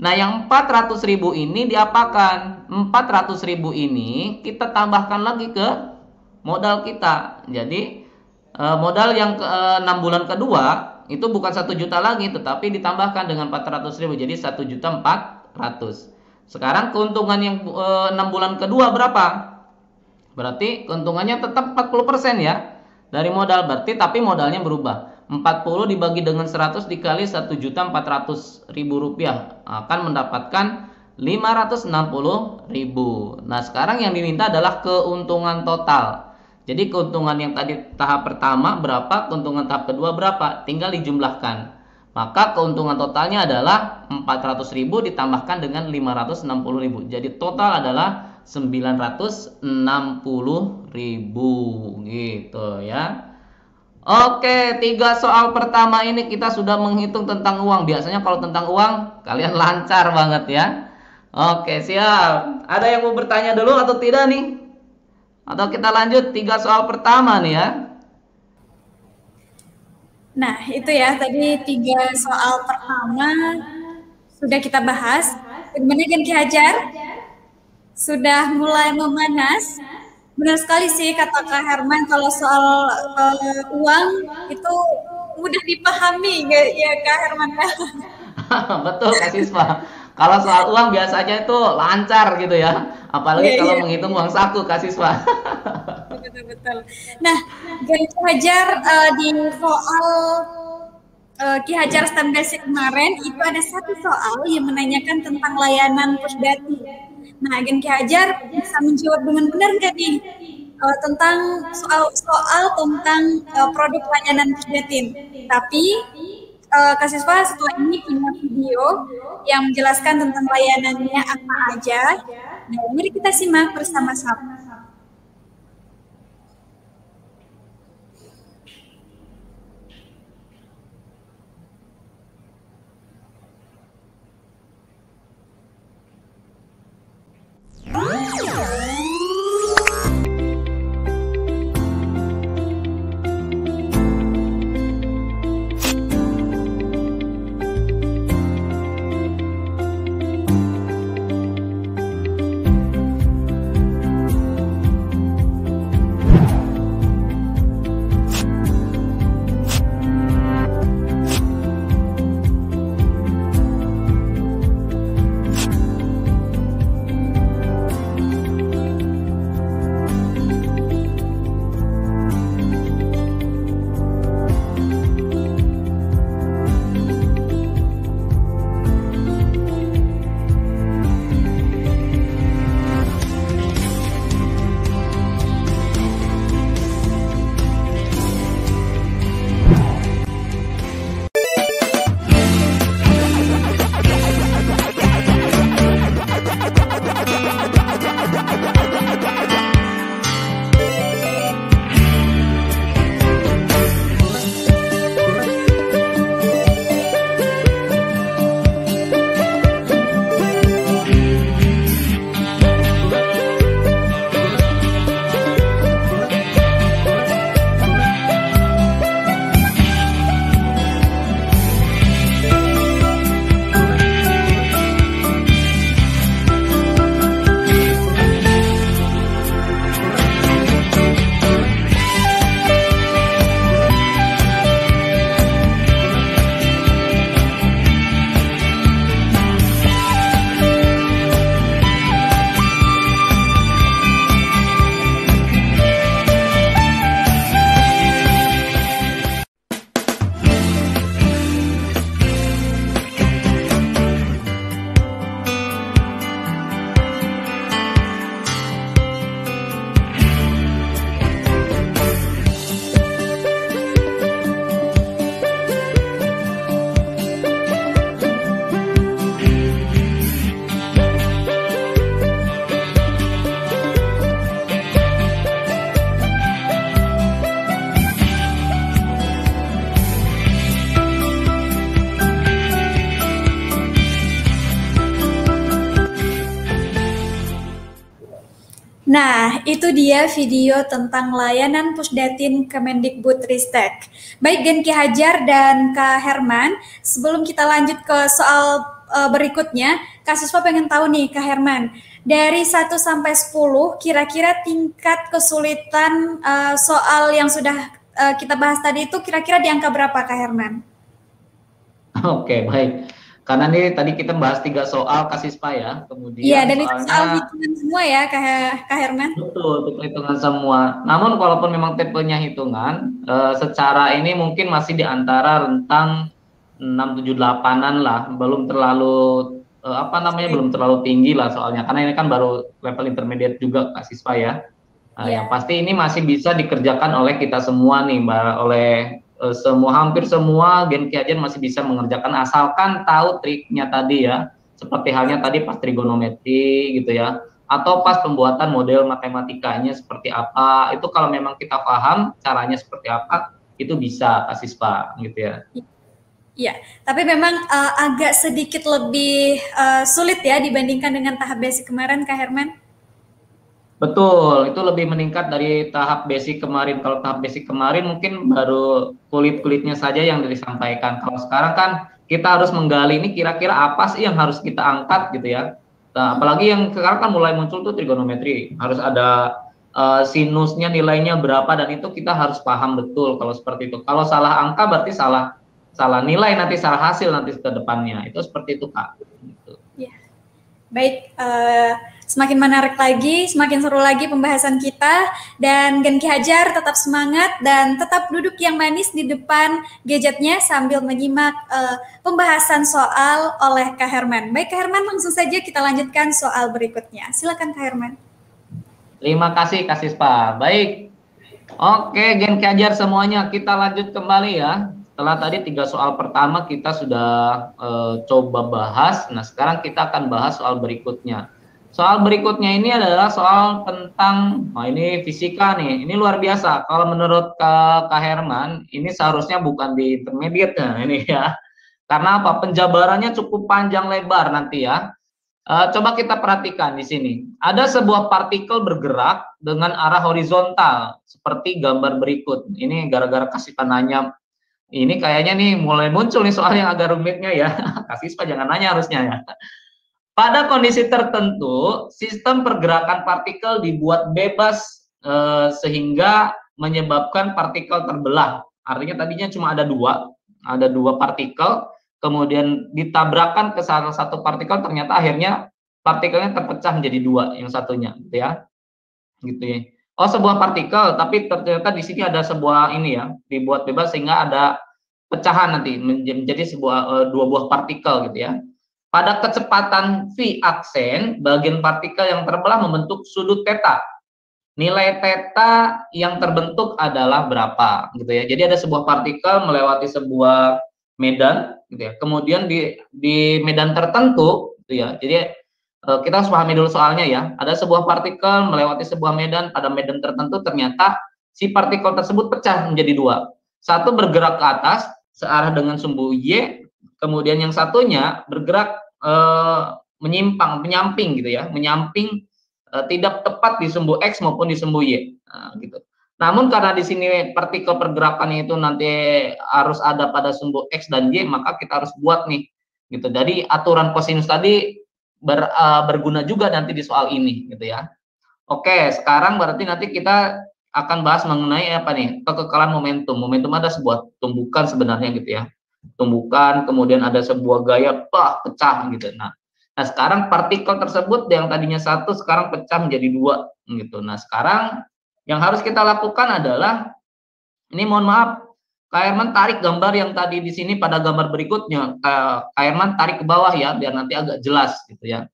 Nah, yang 400.000 ini diapakan? 400.000 ini kita tambahkan lagi ke modal kita. Jadi modal yang 6 bulan kedua itu bukan 1 juta lagi, tetapi ditambahkan dengan 400.000, jadi 1.400.000. Sekarang keuntungan yang 6 bulan kedua berapa? Berarti keuntungannya tetap 40% ya dari modal, berarti tapi modalnya berubah. 40 dibagi dengan 100 dikali 1.400.000 rupiah akan mendapatkan 560.000. Nah, sekarang yang diminta adalah keuntungan total. Jadi keuntungan yang tadi tahap pertama berapa, keuntungan tahap kedua berapa, tinggal dijumlahkan. Maka keuntungan totalnya adalah 400.000 ditambahkan dengan 560.000. Jadi total adalah 960.000 gitu ya. Oke, 3 soal pertama ini kita sudah menghitung tentang uang. Biasanya kalau tentang uang kalian lancar banget ya. Oke, siap. Ada yang mau bertanya dulu atau tidak nih? Atau kita lanjut 3 soal pertama nih ya. Nah, itu ya tadi 3 soal pertama sudah kita bahas. Bagaimana Ki Hajar? Sudah mulai memanas. Benar sekali sih kata Kak Herman, kalau soal uang itu mudah dipahami ya Kak Herman. Betul Kak Siswa. Kalau soal uang biasanya itu lancar gitu ya. Apalagi kalau menghitung uang saku Kak Siswa. Betul. Nah, Ki Hajar di soal Ki Hajar STEM Basic kemarin itu ada satu soal yang menanyakan tentang layanan Pusdatin. Nah, Ki Hajar bisa menjawab dengan benar nggak nih tentang soal tentang produk layanan Pusdatin? Tapi Kak Siswa setelah ini punya video yang menjelaskan tentang layanannya apa aja. Nah, mari kita simak bersama-sama. Nah, itu dia video tentang layanan Pusdatin Kemendikbud Ristek. Baik, Ki Hajar dan Kak Herman, sebelum kita lanjut ke soal berikutnya, Kak Siswa pengen tahu nih Kak Herman, dari 1 sampai 10 kira-kira tingkat kesulitan soal yang sudah kita bahas tadi itu kira-kira di angka berapa Kak Herman? Oke, baik. Karena ini tadi kita bahas 3 soal Kak Siswa ya, kemudian iya, dan soalnya, itu soal hitungan semua ya Kak Herman. Betul, hitungan semua. Namun walaupun memang tipenya hitungan, secara ini mungkin masih di antara rentang 6-7-8an lah, belum terlalu belum terlalu tinggi lah soalnya, karena ini kan baru level intermediate juga Kak Siswa ya. Yang pasti ini masih bisa dikerjakan oleh kita semua nih Mbak, oleh hampir semua Gen Ki Hajar masih bisa mengerjakan asalkan tahu triknya tadi ya, seperti halnya tadi pas trigonometri gitu ya, atau pas pembuatan model matematikanya seperti apa, itu kalau memang kita paham caranya seperti apa, itu bisa Kak Siswa gitu ya. Iya, tapi memang agak sedikit lebih sulit ya dibandingkan dengan tahap basic kemarin, Kak Herman? Betul, itu lebih meningkat dari tahap basic kemarin. Kalau tahap basic kemarin mungkin baru kulit-kulitnya saja yang disampaikan. Kalau sekarang kan kita harus menggali ini kira-kira apa sih yang harus kita angkat gitu ya. Nah, apalagi yang sekarang kan mulai muncul tuh trigonometri, harus ada sinusnya nilainya berapa, dan itu kita harus paham betul kalau seperti itu. Kalau salah angka berarti salah nilai, nanti salah hasil nanti ke depannya. Itu seperti itu Kak. Gitu. Ya. Baik, semakin menarik lagi, semakin seru lagi pembahasan kita, dan Gen Ki Hajar tetap semangat dan tetap duduk yang manis di depan gadgetnya sambil menyimak pembahasan soal oleh Kak Herman. Baik Kak Herman, langsung saja kita lanjutkan soal berikutnya. Silakan Kak Herman. Terima kasih Kak Siswa. Baik, oke Gen Ki Hajar semuanya, kita lanjut kembali ya. Setelah tadi 3 soal pertama kita sudah coba bahas, nah sekarang kita akan bahas soal berikutnya. Soal berikutnya ini adalah soal tentang, nah ini fisika nih, ini luar biasa. Kalau menurut Kak Herman, ini seharusnya bukan di intermediate ini ya. Karena apa? Penjabarannya cukup panjang lebar nanti ya. Coba kita perhatikan di sini. Ada sebuah partikel bergerak dengan arah horizontal, seperti gambar berikut. Ini gara-gara kasih tanya. Ini kayaknya nih mulai muncul nih soal yang agak rumitnya ya. Kak Siswa jangan nanya harusnya ya. Pada kondisi tertentu, sistem pergerakan partikel dibuat bebas sehingga menyebabkan partikel terbelah. Artinya tadinya cuma ada dua partikel, kemudian ditabrakkan ke salah satu partikel, ternyata akhirnya partikelnya terpecah menjadi dua, yang satunya gitu ya. Gitu ya. Oh, sebuah partikel, tapi ternyata di sini ada sebuah ini ya, dibuat bebas sehingga ada pecahan nanti menjadi sebuah dua buah partikel gitu ya. Pada kecepatan v aksen, bagian partikel yang terbelah membentuk sudut theta. Nilai theta yang terbentuk adalah berapa gitu ya. Jadi ada sebuah partikel melewati sebuah medan gitu ya. Kemudian di medan tertentu gitu ya. Jadi kita harus pahami dulu soalnya ya. Ada sebuah partikel melewati sebuah medan, pada medan tertentu ternyata si partikel tersebut pecah menjadi dua. Satu bergerak ke atas searah dengan sumbu Y, kemudian yang satunya bergerak menyamping gitu ya, menyamping tidak tepat di sumbu X maupun di sumbu Y. Nah, gitu. Namun karena di sini partikel pergerakannya itu nanti harus ada pada sumbu X dan Y, maka kita harus buat nih gitu. Jadi aturan kosinus tadi berguna juga nanti di soal ini gitu ya. Oke, sekarang berarti nanti kita akan bahas mengenai apa nih, kekekalan momentum. Momentum ada sebuah tumbukan sebenarnya gitu ya, tumbukan, kemudian ada sebuah gaya pecah gitu. Nah sekarang partikel tersebut yang tadinya satu sekarang pecah menjadi dua gitu. Nah sekarang yang harus kita lakukan adalah ini, mohon maaf Kak Herman, tarik gambar yang tadi di sini pada gambar berikutnya. Kak Herman tarik ke bawah ya, biar nanti agak jelas gitu ya.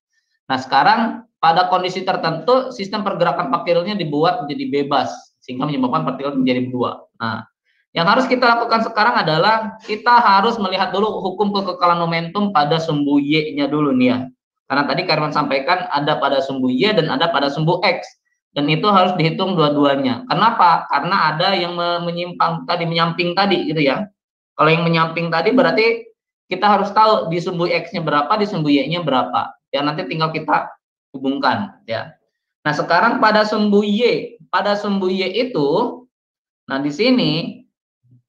Nah sekarang pada kondisi tertentu sistem pergerakan partikelnya dibuat menjadi bebas sehingga menyebabkan partikel menjadi dua. Nah yang harus kita lakukan sekarang adalah kita harus melihat dulu hukum kekekalan momentum pada sumbu Y-nya dulu nih ya. Karena tadi Kak Herman sampaikan ada pada sumbu Y dan ada pada sumbu X. Dan itu harus dihitung dua-duanya. Kenapa? Karena ada yang menyamping tadi gitu ya. Kalau yang menyamping tadi berarti kita harus tahu di sumbu X-nya berapa, di sumbu Y-nya berapa. Ya nanti tinggal kita hubungkan ya. Nah, sekarang pada sumbu Y itu, nah di sini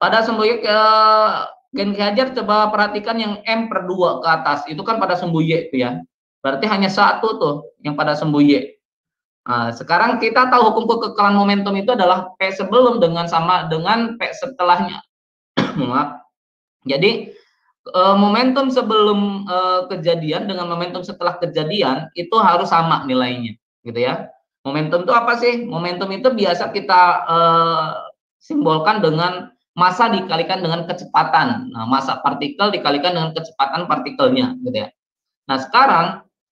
pada sumbu Y Gen Ki Hajar coba perhatikan yang M/2 ke atas, itu kan pada sumbu Y itu ya. Berarti hanya satu tuh yang pada sumbu Y. Nah, sekarang kita tahu hukum kekekalan momentum itu adalah P sebelum dengan sama dengan P setelahnya. Jadi momentum sebelum kejadian dengan momentum setelah kejadian itu harus sama nilainya gitu ya. Momentum itu apa sih? Momentum itu biasa kita simbolkan dengan massa dikalikan dengan kecepatan. Nah, massa partikel dikalikan dengan kecepatan partikelnya gitu ya. Nah sekarang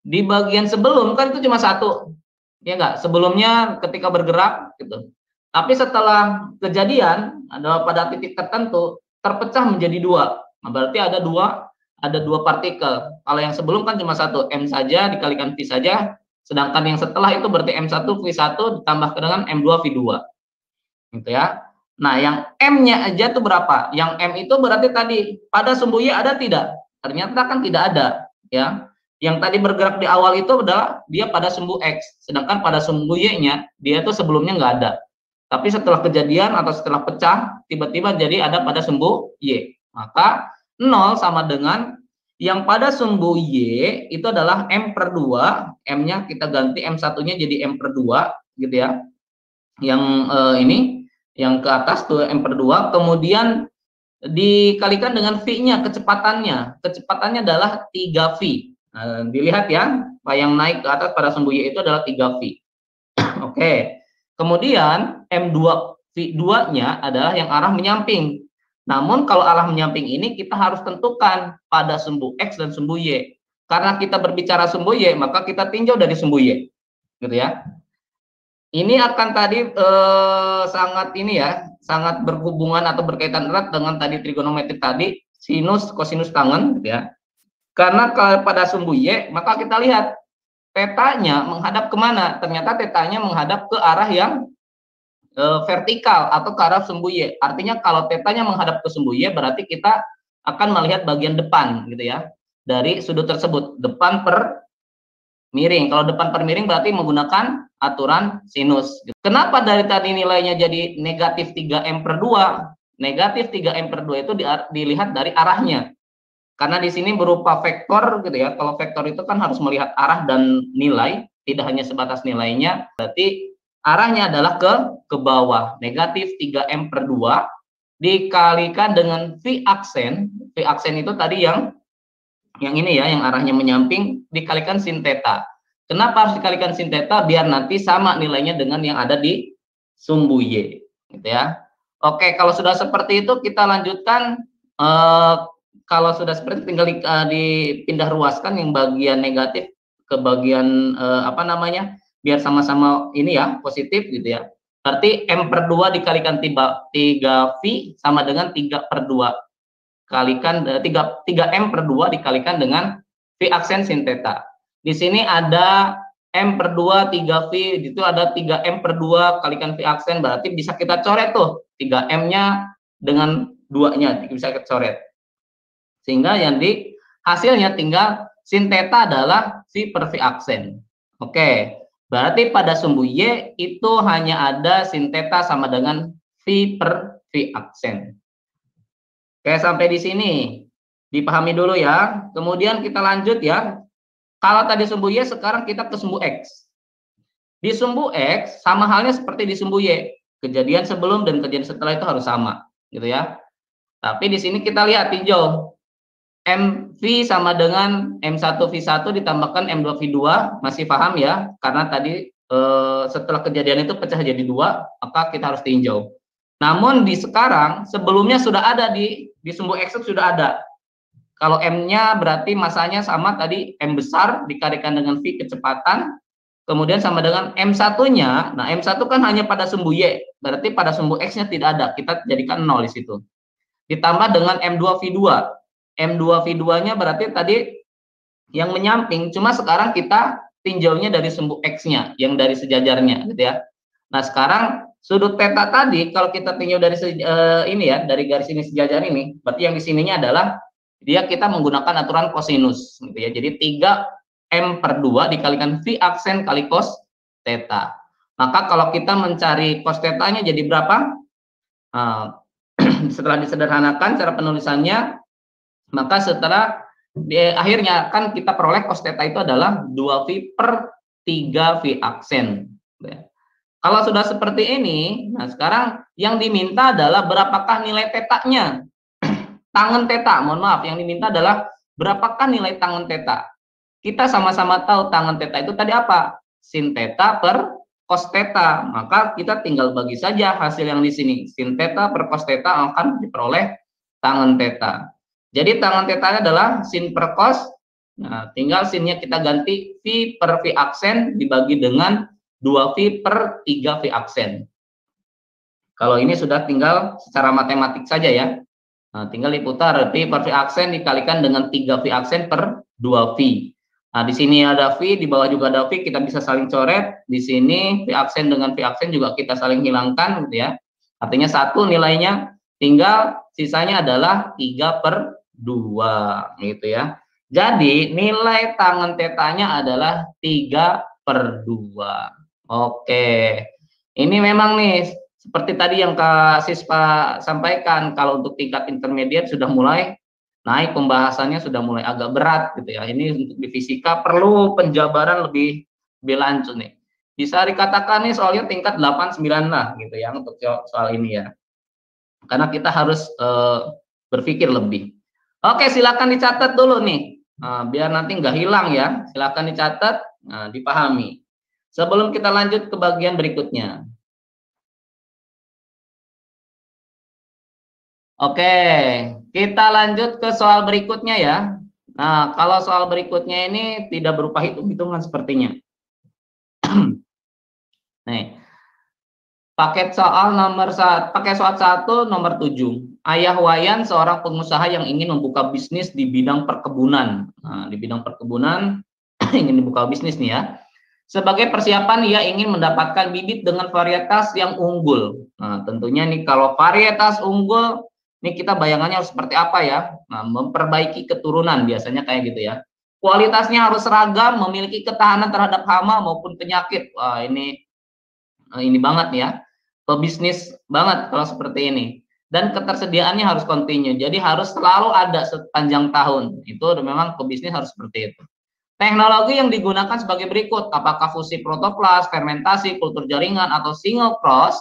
di bagian sebelum kan itu cuma satu, ya enggak? Sebelumnya ketika bergerak gitu. Tapi setelah kejadian ada pada titik tertentu terpecah menjadi dua. Nah, berarti ada dua partikel. Kalau yang sebelum kan cuma satu, M saja dikalikan V saja. Sedangkan yang setelah itu berarti M1 V1 ditambah dengan M2 V2. Gitu ya. Nah, yang M-nya aja tuh berapa? Yang M itu berarti tadi pada sumbu Y ada tidak? Ternyata kan tidak ada, ya. Yang tadi bergerak di awal itu adalah dia pada sumbu X, sedangkan pada sumbu Y-nya dia itu sebelumnya nggak ada. Tapi setelah kejadian atau setelah pecah, tiba-tiba jadi ada pada sumbu Y. Maka 0 sama dengan yang pada sumbu Y itu adalah M per 2, M-nya kita ganti M1-nya jadi M per 2, gitu ya. Yang ini yang ke atas tuh M per 2, kemudian dikalikan dengan V-nya, kecepatannya. Kecepatannya adalah 3V. Nah, dilihat ya, yang naik ke atas pada sumbu Y itu adalah 3V. Oke. Kemudian M2 V2-nya adalah yang arah menyamping. Namun kalau arah menyamping ini kita harus tentukan pada sumbu X dan sumbu Y. Karena kita berbicara sumbu Y, maka kita tinjau dari sumbu Y. Gitu ya. Ini akan tadi sangat ini ya, sangat berhubungan atau berkaitan erat dengan tadi trigonometri tadi, sinus kosinus tangen gitu ya. Karena kalau pada sumbu Y, maka kita lihat tetanya menghadap kemana? Ternyata tetanya menghadap ke arah yang vertikal atau ke arah sumbu Y. Artinya kalau tetanya menghadap ke sumbu Y, berarti kita akan melihat bagian depan gitu ya, dari sudut tersebut, depan per miring. Kalau depan per miring berarti menggunakan aturan sinus. Kenapa dari tadi nilainya jadi negatif 3M per 2? Negatif 3M per 2 itu dilihat dari arahnya. Karena di sini berupa vektor gitu ya. Kalau vektor itu kan harus melihat arah dan nilai. Tidak hanya sebatas nilainya. Berarti arahnya adalah ke bawah. Negatif 3M per 2 dikalikan dengan V aksen. V aksen itu tadi yang ini ya, yang arahnya menyamping, dikalikan sin theta. Kenapa harus dikalikan sin theta? Biar nanti sama nilainya dengan yang ada di sumbu Y, gitu ya. Oke, kalau sudah seperti itu kita lanjutkan. Kalau sudah seperti itu tinggal dipindah ruaskan yang bagian negatif ke bagian biar sama-sama ini ya, positif gitu ya. Berarti M per 2 dikalikan 3V sama dengan 3 per 2. Kalikan 3M per 2 dikalikan dengan V aksen sin theta. Di sini ada M per 2, 3V, itu ada 3M per 2 kalikan V aksen, berarti bisa kita coret tuh 3M-nya dengan 2-nya, bisa kita coret. Sehingga yang di hasilnya tinggal sin theta adalah V per V aksen. Oke, berarti pada sumbu Y itu hanya ada sin theta sama dengan V per V aksen. Oke, sampai di sini. Dipahami dulu ya. Kemudian kita lanjut ya. Kalau tadi sumbu Y, sekarang kita ke sumbu X. Di sumbu X, sama halnya seperti di sumbu Y. Kejadian sebelum dan kejadian setelah itu harus sama. Gitu ya. Tapi di sini kita lihat, tinjau. MV sama dengan M1V1 ditambahkan M2V2. Masih paham ya? Karena tadi setelah kejadian itu pecah jadi dua, maka kita harus tinjau. Namun di sekarang, sebelumnya sudah ada di sumbu X sudah ada. Kalau M-nya berarti masanya sama tadi M besar dikalikan dengan V kecepatan. Kemudian sama dengan M1-nya. Nah, M1 kan hanya pada sumbu Y. Berarti pada sumbu X-nya tidak ada. Kita jadikan 0 di situ. Ditambah dengan M2V2. M2V2-nya berarti tadi yang menyamping. Cuma sekarang kita tinjaunya dari sumbu X-nya. Yang dari sejajarnya. Gitu ya. Nah, sekarang sudut theta tadi kalau kita tinjau dari dari garis ini sejajar ini, berarti yang di sininya adalah kita menggunakan aturan kosinus gitu ya. Jadi 3M per 2 dikalikan V aksen kali cos theta. Maka kalau kita mencari cos theta-nya jadi berapa? Setelah disederhanakan cara penulisannya, maka setelah akhirnya kan kita peroleh cos theta itu adalah 2V per 3V aksen. Gitu ya. Kalau sudah seperti ini, nah sekarang yang diminta adalah berapakah nilai tetanya, tangen teta, mohon maaf, yang diminta adalah berapakah nilai tangen teta. Kita sama-sama tahu tangen teta itu tadi apa? Sin teta per cos teta. Maka kita tinggal bagi saja hasil yang di sini. Sin teta per cos teta akan diperoleh tangen teta. Jadi tangen tetanya adalah sin per cos Nah, tinggal sin-nya kita ganti V per V aksen dibagi dengan 2V per 3V aksen. Kalau ini sudah tinggal secara matematik saja ya. Nah, tinggal diputar V per V aksen dikalikan dengan 3V aksen per 2V. Nah, di sini ada V, di bawah juga ada V, kita bisa saling coret. Di sini V aksen dengan V aksen juga kita saling hilangkan gitu ya. Artinya satu nilainya, tinggal sisanya adalah 3/2 gitu ya. Jadi nilai tangan tetanya adalah 3/2. Oke, ini memang nih seperti tadi yang Kak Siswa sampaikan, kalau untuk tingkat intermediate sudah mulai naik pembahasannya, sudah mulai agak berat gitu ya. Ini untuk di fisika perlu penjabaran lebih lanjut nih. Bisa dikatakan nih soalnya tingkat 8-9 lah gitu ya untuk soal ini ya. Karena kita harus berpikir lebih. Oke, silakan dicatat dulu nih, biar nanti nggak hilang ya. Silakan dicatat, dipahami. Sebelum kita lanjut ke bagian berikutnya. Oke, kita lanjut ke soal berikutnya ya. Nah, kalau soal berikutnya ini tidak berupa hitung-hitungan sepertinya. Nih, paket soal nomor paket soal 1 nomor 7. Ayah Wayan seorang pengusaha yang ingin membuka bisnis di bidang perkebunan. Nah, di bidang perkebunan ingin dibuka bisnis nih ya. Sebagai persiapan ia ingin mendapatkan bibit dengan varietas yang unggul. Nah, tentunya nih kalau varietas unggul, nih kita bayangannya harus seperti apa ya? Nah, memperbaiki keturunan biasanya kayak gitu ya. Kualitasnya harus seragam, memiliki ketahanan terhadap hama maupun penyakit. Wah, ini banget ya. Pebisnis banget kalau seperti ini. Dan ketersediaannya harus continue, jadi harus selalu ada sepanjang tahun. Itu memang pebisnis harus seperti itu. Teknologi yang digunakan sebagai berikut, apakah fusi protoplas, fermentasi, kultur jaringan, atau single cross.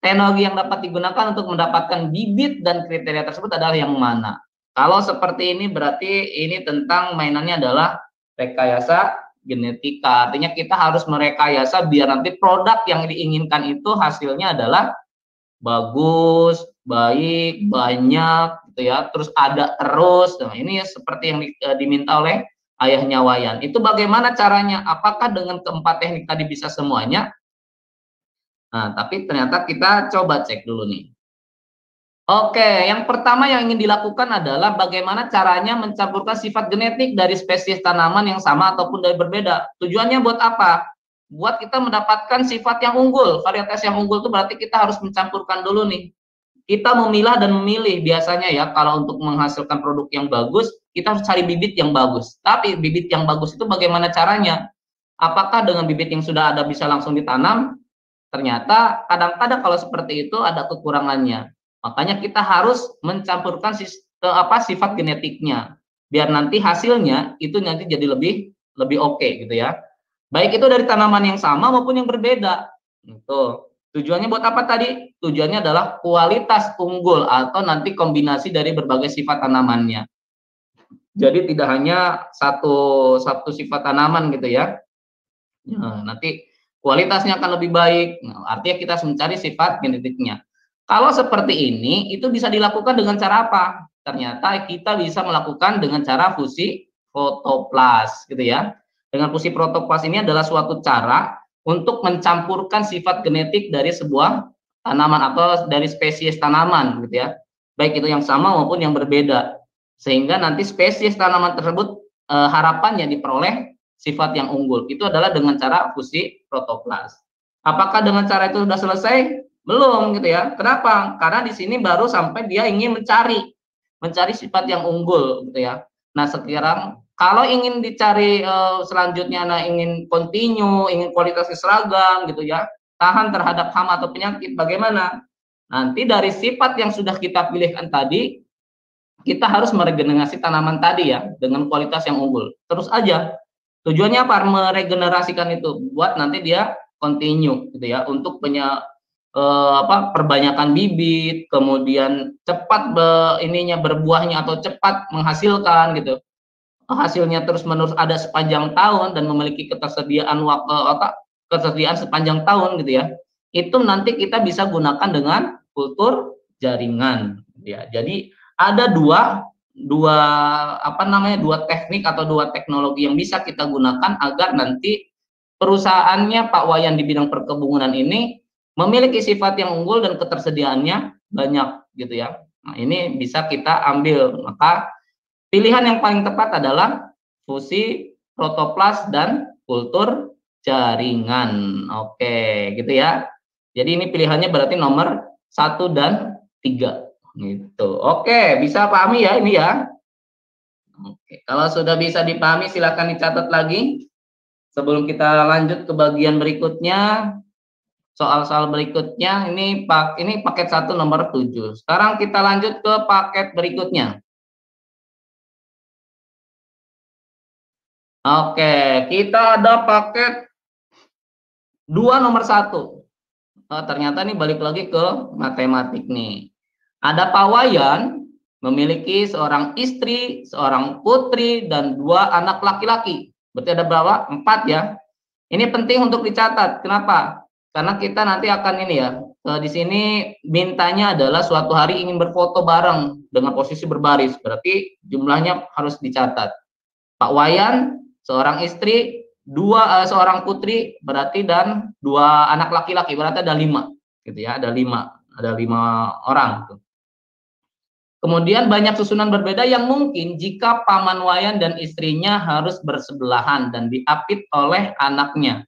Teknologi yang dapat digunakan untuk mendapatkan bibit dan kriteria tersebut adalah yang mana? Kalau seperti ini berarti ini tentang mainannya adalah rekayasa genetika, artinya kita harus merekayasa biar nanti produk yang diinginkan itu hasilnya adalah bagus, baik, banyak gitu ya, terus ada terus. Nah, ini seperti yang diminta oleh ayahnya Wayan. Itu bagaimana caranya? Apakah dengan keempat teknik tadi bisa semuanya? Nah, tapi ternyata kita coba cek dulu nih. Oke, yang pertama yang ingin dilakukan adalah bagaimana caranya mencampurkan sifat genetik dari spesies tanaman yang sama ataupun dari berbeda. Tujuannya buat apa? Buat kita mendapatkan sifat yang unggul. Varietas yang unggul itu berarti kita harus mencampurkan dulu nih. Kita memilah dan memilih biasanya ya, kalau untuk menghasilkan produk yang bagus, kita harus cari bibit yang bagus. Tapi bibit yang bagus itu bagaimana caranya? Apakah dengan bibit yang sudah ada bisa langsung ditanam? Ternyata kadang-kadang kalau seperti itu ada kekurangannya. Makanya kita harus mencampurkan sifat genetiknya. Biar nanti hasilnya itu nanti jadi lebih oke gitu ya. Baik itu dari tanaman yang sama maupun yang berbeda. Itu tujuannya buat apa tadi? Tujuannya adalah kualitas unggul atau nanti kombinasi dari berbagai sifat tanamannya. Jadi tidak hanya satu sifat tanaman gitu ya. Nah, nanti kualitasnya akan lebih baik. Nah, artinya kita harus mencari sifat genetiknya. Kalau seperti ini itu bisa dilakukan dengan cara apa? Ternyata kita bisa melakukan dengan cara fusi protoplas gitu ya. Dengan fusi protoplas ini adalah suatu cara untuk mencampurkan sifat genetik dari sebuah tanaman atau dari spesies tanaman gitu ya. Baik itu yang sama maupun yang berbeda. Sehingga nanti spesies tanaman tersebut harapannya diperoleh sifat yang unggul. Itu adalah dengan cara fusi protoplas. Apakah dengan cara itu sudah selesai? Belum gitu ya. Kenapa? Karena di sini baru sampai dia ingin mencari sifat yang unggul gitu ya. Nah, sekarang kalau ingin dicari selanjutnya, nah ingin continue, ingin kualitasnya seragam gitu ya, tahan terhadap hama atau penyakit, bagaimana? Nanti dari sifat yang sudah kita pilihkan tadi, kita harus meregenerasi tanaman tadi ya, dengan kualitas yang unggul. Terus aja, tujuannya apa? Meregenerasikan itu, buat nanti dia continue gitu ya, untuk punya perbanyakan bibit, kemudian cepat berbuahnya atau cepat menghasilkan gitu. Hasilnya terus-menerus ada sepanjang tahun dan memiliki ketersediaan ketersediaan sepanjang tahun gitu ya. Itu nanti kita bisa gunakan dengan kultur jaringan ya. Jadi ada dua dua teknik atau dua teknologi yang bisa kita gunakan agar nanti perusahaannya Pak Wayan di bidang perkebunan ini memiliki sifat yang unggul dan ketersediaannya banyak gitu ya. Nah, ini bisa kita ambil. Maka pilihan yang paling tepat adalah fusi, protoplas, dan kultur jaringan. Oke, gitu ya. Jadi ini pilihannya berarti nomor 1 dan 3 gitu. Oke, bisa pahami ya ini ya. Oke, kalau sudah bisa dipahami silakan dicatat lagi. Sebelum kita lanjut ke bagian berikutnya, soal-soal berikutnya, ini paket 1 nomor 7. Sekarang kita lanjut ke paket berikutnya. Oke, kita ada paket 2 nomor 1. Oh, ternyata ini balik lagi ke matematik nih. Ada Pak Wayan memiliki seorang istri, seorang putri, dan 2 anak laki-laki. Berarti ada berapa? 4 ya. Ini penting untuk dicatat. Kenapa? Karena kita nanti akan ini ya. Di sini mintanya adalah suatu hari ingin berfoto bareng dengan posisi berbaris. Berarti jumlahnya harus dicatat. Pak Wayan seorang istri, seorang putri berarti, dan 2 anak laki-laki berarti ada 5 gitu ya. Ada lima orang. Kemudian banyak susunan berbeda yang mungkin jika Paman Wayan dan istrinya harus bersebelahan dan diapit oleh anaknya.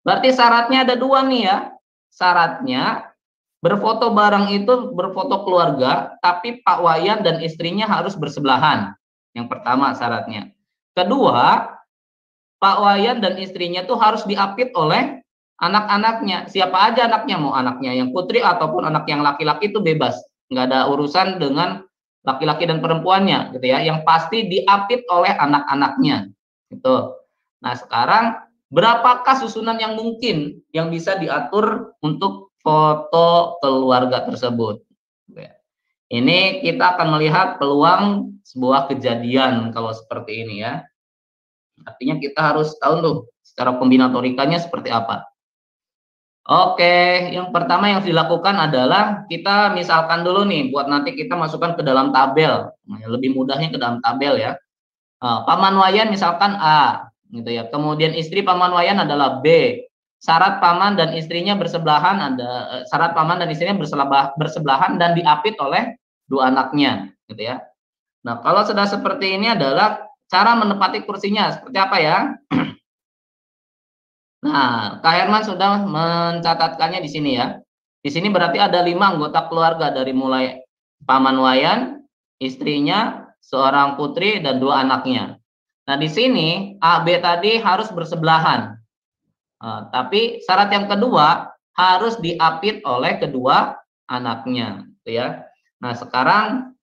Berarti syaratnya ada 2 nih ya. Syaratnya berfoto bareng itu berfoto keluarga, tapi Pak Wayan dan istrinya harus bersebelahan. Yang pertama syaratnya. Kedua, Pak Wayan dan istrinya tuh harus diapit oleh anak-anaknya. Siapa aja anaknya, mau anaknya yang putri ataupun anak yang laki-laki itu bebas. Nggak ada urusan dengan laki-laki dan perempuannya gitu ya, yang pasti diapit oleh anak-anaknya gitu. Nah sekarang berapakah susunan yang mungkin yang bisa diatur untuk foto keluarga tersebut gitu ya. Ini kita akan melihat peluang sebuah kejadian kalau seperti ini ya, artinya kita harus tahu tuh secara kombinatorikanya seperti apa. Oke, yang pertama yang dilakukan adalah kita misalkan dulu nih, buat nanti kita masukkan ke dalam tabel. Lebih mudahnya ke dalam tabel ya. Paman Wayan misalkan A, gitu ya. Kemudian istri Paman Wayan adalah B. Syarat Paman dan istrinya bersebelahan dan diapit oleh 2 anaknya, gitu ya. Nah, kalau sudah seperti ini adalah cara menempati kursinya seperti apa ya? Nah, Kak Herman sudah mencatatkannya di sini ya. Di sini berarti ada 5 anggota keluarga dari mulai Paman Wayan, istrinya, seorang putri, dan 2 anaknya. Nah, di sini AB tadi harus bersebelahan. Nah, tapi syarat yang kedua harus diapit oleh kedua anaknya, gitu ya. Nah, sekarang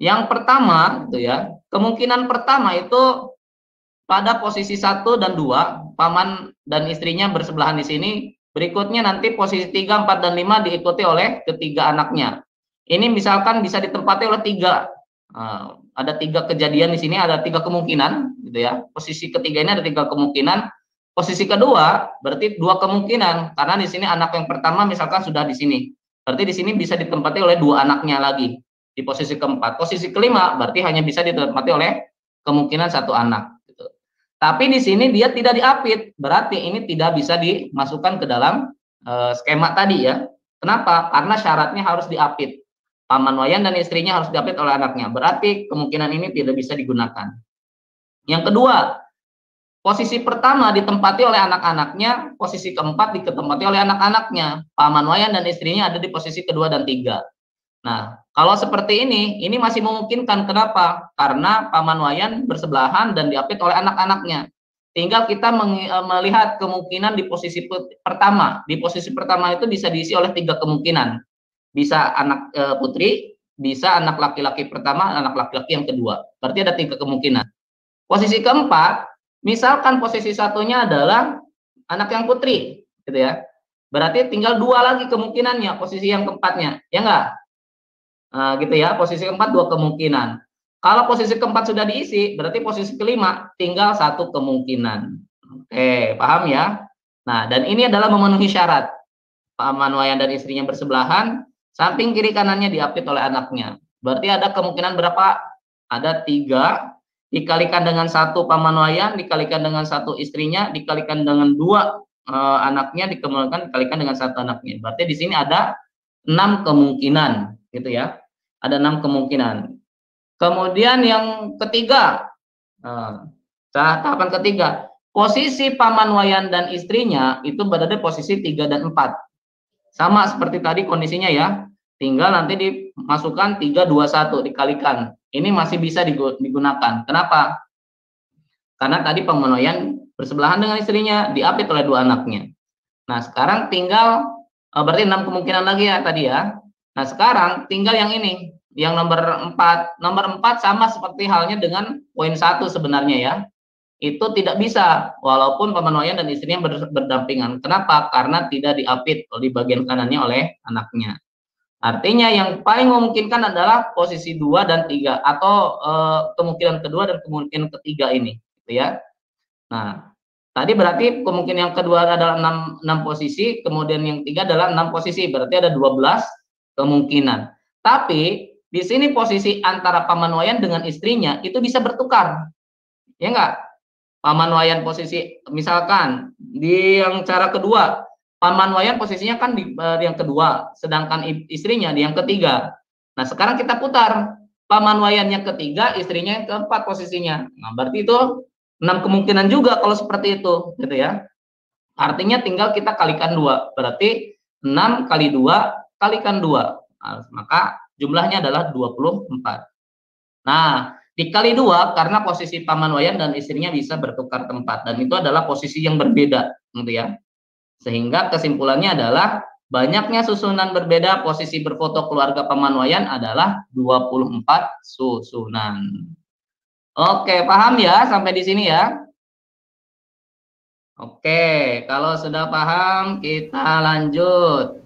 yang pertama, gitu ya. Kemungkinan pertama itu pada posisi 1 dan 2, Paman dan istrinya bersebelahan di sini. Berikutnya nanti posisi 3, 4, dan 5 diikuti oleh ketiga anaknya. Ini misalkan bisa ditempati oleh 3. Ada 3 kejadian di sini, ada 3 kemungkinan, gitu ya. Posisi ketiga ini ada 3 kemungkinan. Posisi kedua berarti 2 kemungkinan, karena di sini anak yang pertama misalkan sudah di sini. Berarti di sini bisa ditempati oleh 2 anaknya lagi di posisi keempat. Posisi kelima berarti hanya bisa ditempati oleh kemungkinan 1 anak. Tapi di sini dia tidak diapit, berarti ini tidak bisa dimasukkan ke dalam skema tadi ya. Kenapa? Karena syaratnya harus diapit. Paman Wayan dan istrinya harus diapit oleh anaknya. Berarti kemungkinan ini tidak bisa digunakan. Yang kedua, posisi pertama ditempati oleh anak-anaknya, posisi keempat ditempati oleh anak-anaknya. Paman Wayan dan istrinya ada di posisi ke-2 dan 3. Nah, kalau seperti ini masih memungkinkan. Kenapa? Karena Paman Wayan bersebelahan dan diapit oleh anak-anaknya. Tinggal kita melihat kemungkinan di posisi pertama. Di posisi pertama itu bisa diisi oleh 3 kemungkinan. Bisa anak putri, bisa anak laki-laki pertama, anak laki-laki yang kedua. Berarti ada 3 kemungkinan. Posisi keempat, misalkan posisi satunya adalah anak yang putri, gitu ya. Berarti tinggal 2 lagi kemungkinannya, posisi yang keempatnya, ya enggak? Nah, gitu ya, posisi keempat 2 kemungkinan. Kalau posisi keempat sudah diisi, berarti posisi kelima tinggal 1 kemungkinan. Oke, paham ya? Nah, dan ini adalah memenuhi syarat. Paman Wayan dan istrinya bersebelahan, samping kiri kanannya diapit oleh anaknya. Berarti ada kemungkinan berapa? Ada 3. Dikalikan dengan 1 Paman Wayan, dikalikan dengan 1 istrinya, dikalikan dengan 2 anaknya, dikalikan dengan 1 anaknya. Berarti di sini ada 6 kemungkinan, gitu ya. Ada 6 kemungkinan. Kemudian yang ketiga, tahapan ketiga, posisi Paman Wayan dan istrinya itu berada di posisi 3 dan 4. Sama seperti tadi kondisinya ya. Tinggal nanti dimasukkan 3, 2, 1, dikalikan. Ini masih bisa digunakan. Kenapa? Karena tadi Paman Wayan bersebelahan dengan istrinya, diapit oleh 2 anaknya. Nah, sekarang tinggal, berarti 6 kemungkinan lagi ya tadi ya. Nah, sekarang tinggal yang ini. Yang nomor 4, nomor 4 sama seperti halnya dengan poin 1 sebenarnya ya. Itu tidak bisa, walaupun Paman Wayan dan istrinya berdampingan. Kenapa? Karena tidak diapit di bagian kanannya oleh anaknya. Artinya yang paling memungkinkan adalah posisi 2 dan 3, atau kemungkinan kedua dan kemungkinan ketiga ini, gitu ya. Nah, tadi berarti kemungkinan yang kedua adalah 6 posisi, kemudian yang 3 adalah 6 posisi, berarti ada 12 kemungkinan. Tapi di sini posisi antara Paman Wayan dengan istrinya itu bisa bertukar. Ya enggak? Paman Wayan posisi, misalkan di yang cara kedua, Paman Wayan posisinya kan di yang kedua, sedangkan istrinya di yang ketiga. Nah, sekarang kita putar. Paman Wayan yang ketiga, istrinya yang keempat posisinya. Nah, berarti itu 6 kemungkinan juga kalau seperti itu, gitu ya. Artinya tinggal kita kalikan 2. Berarti 6 kali 2 kalikan 2. Nah, maka jumlahnya adalah 24. Nah, dikali 2 karena posisi Paman Wayan dan istrinya bisa bertukar tempat, dan itu adalah posisi yang berbeda, gitu ya. Sehingga kesimpulannya adalah banyaknya susunan berbeda posisi berfoto keluarga Paman Wayan adalah 24 susunan. Oke, paham ya sampai di sini ya? Oke, kalau sudah paham kita lanjut.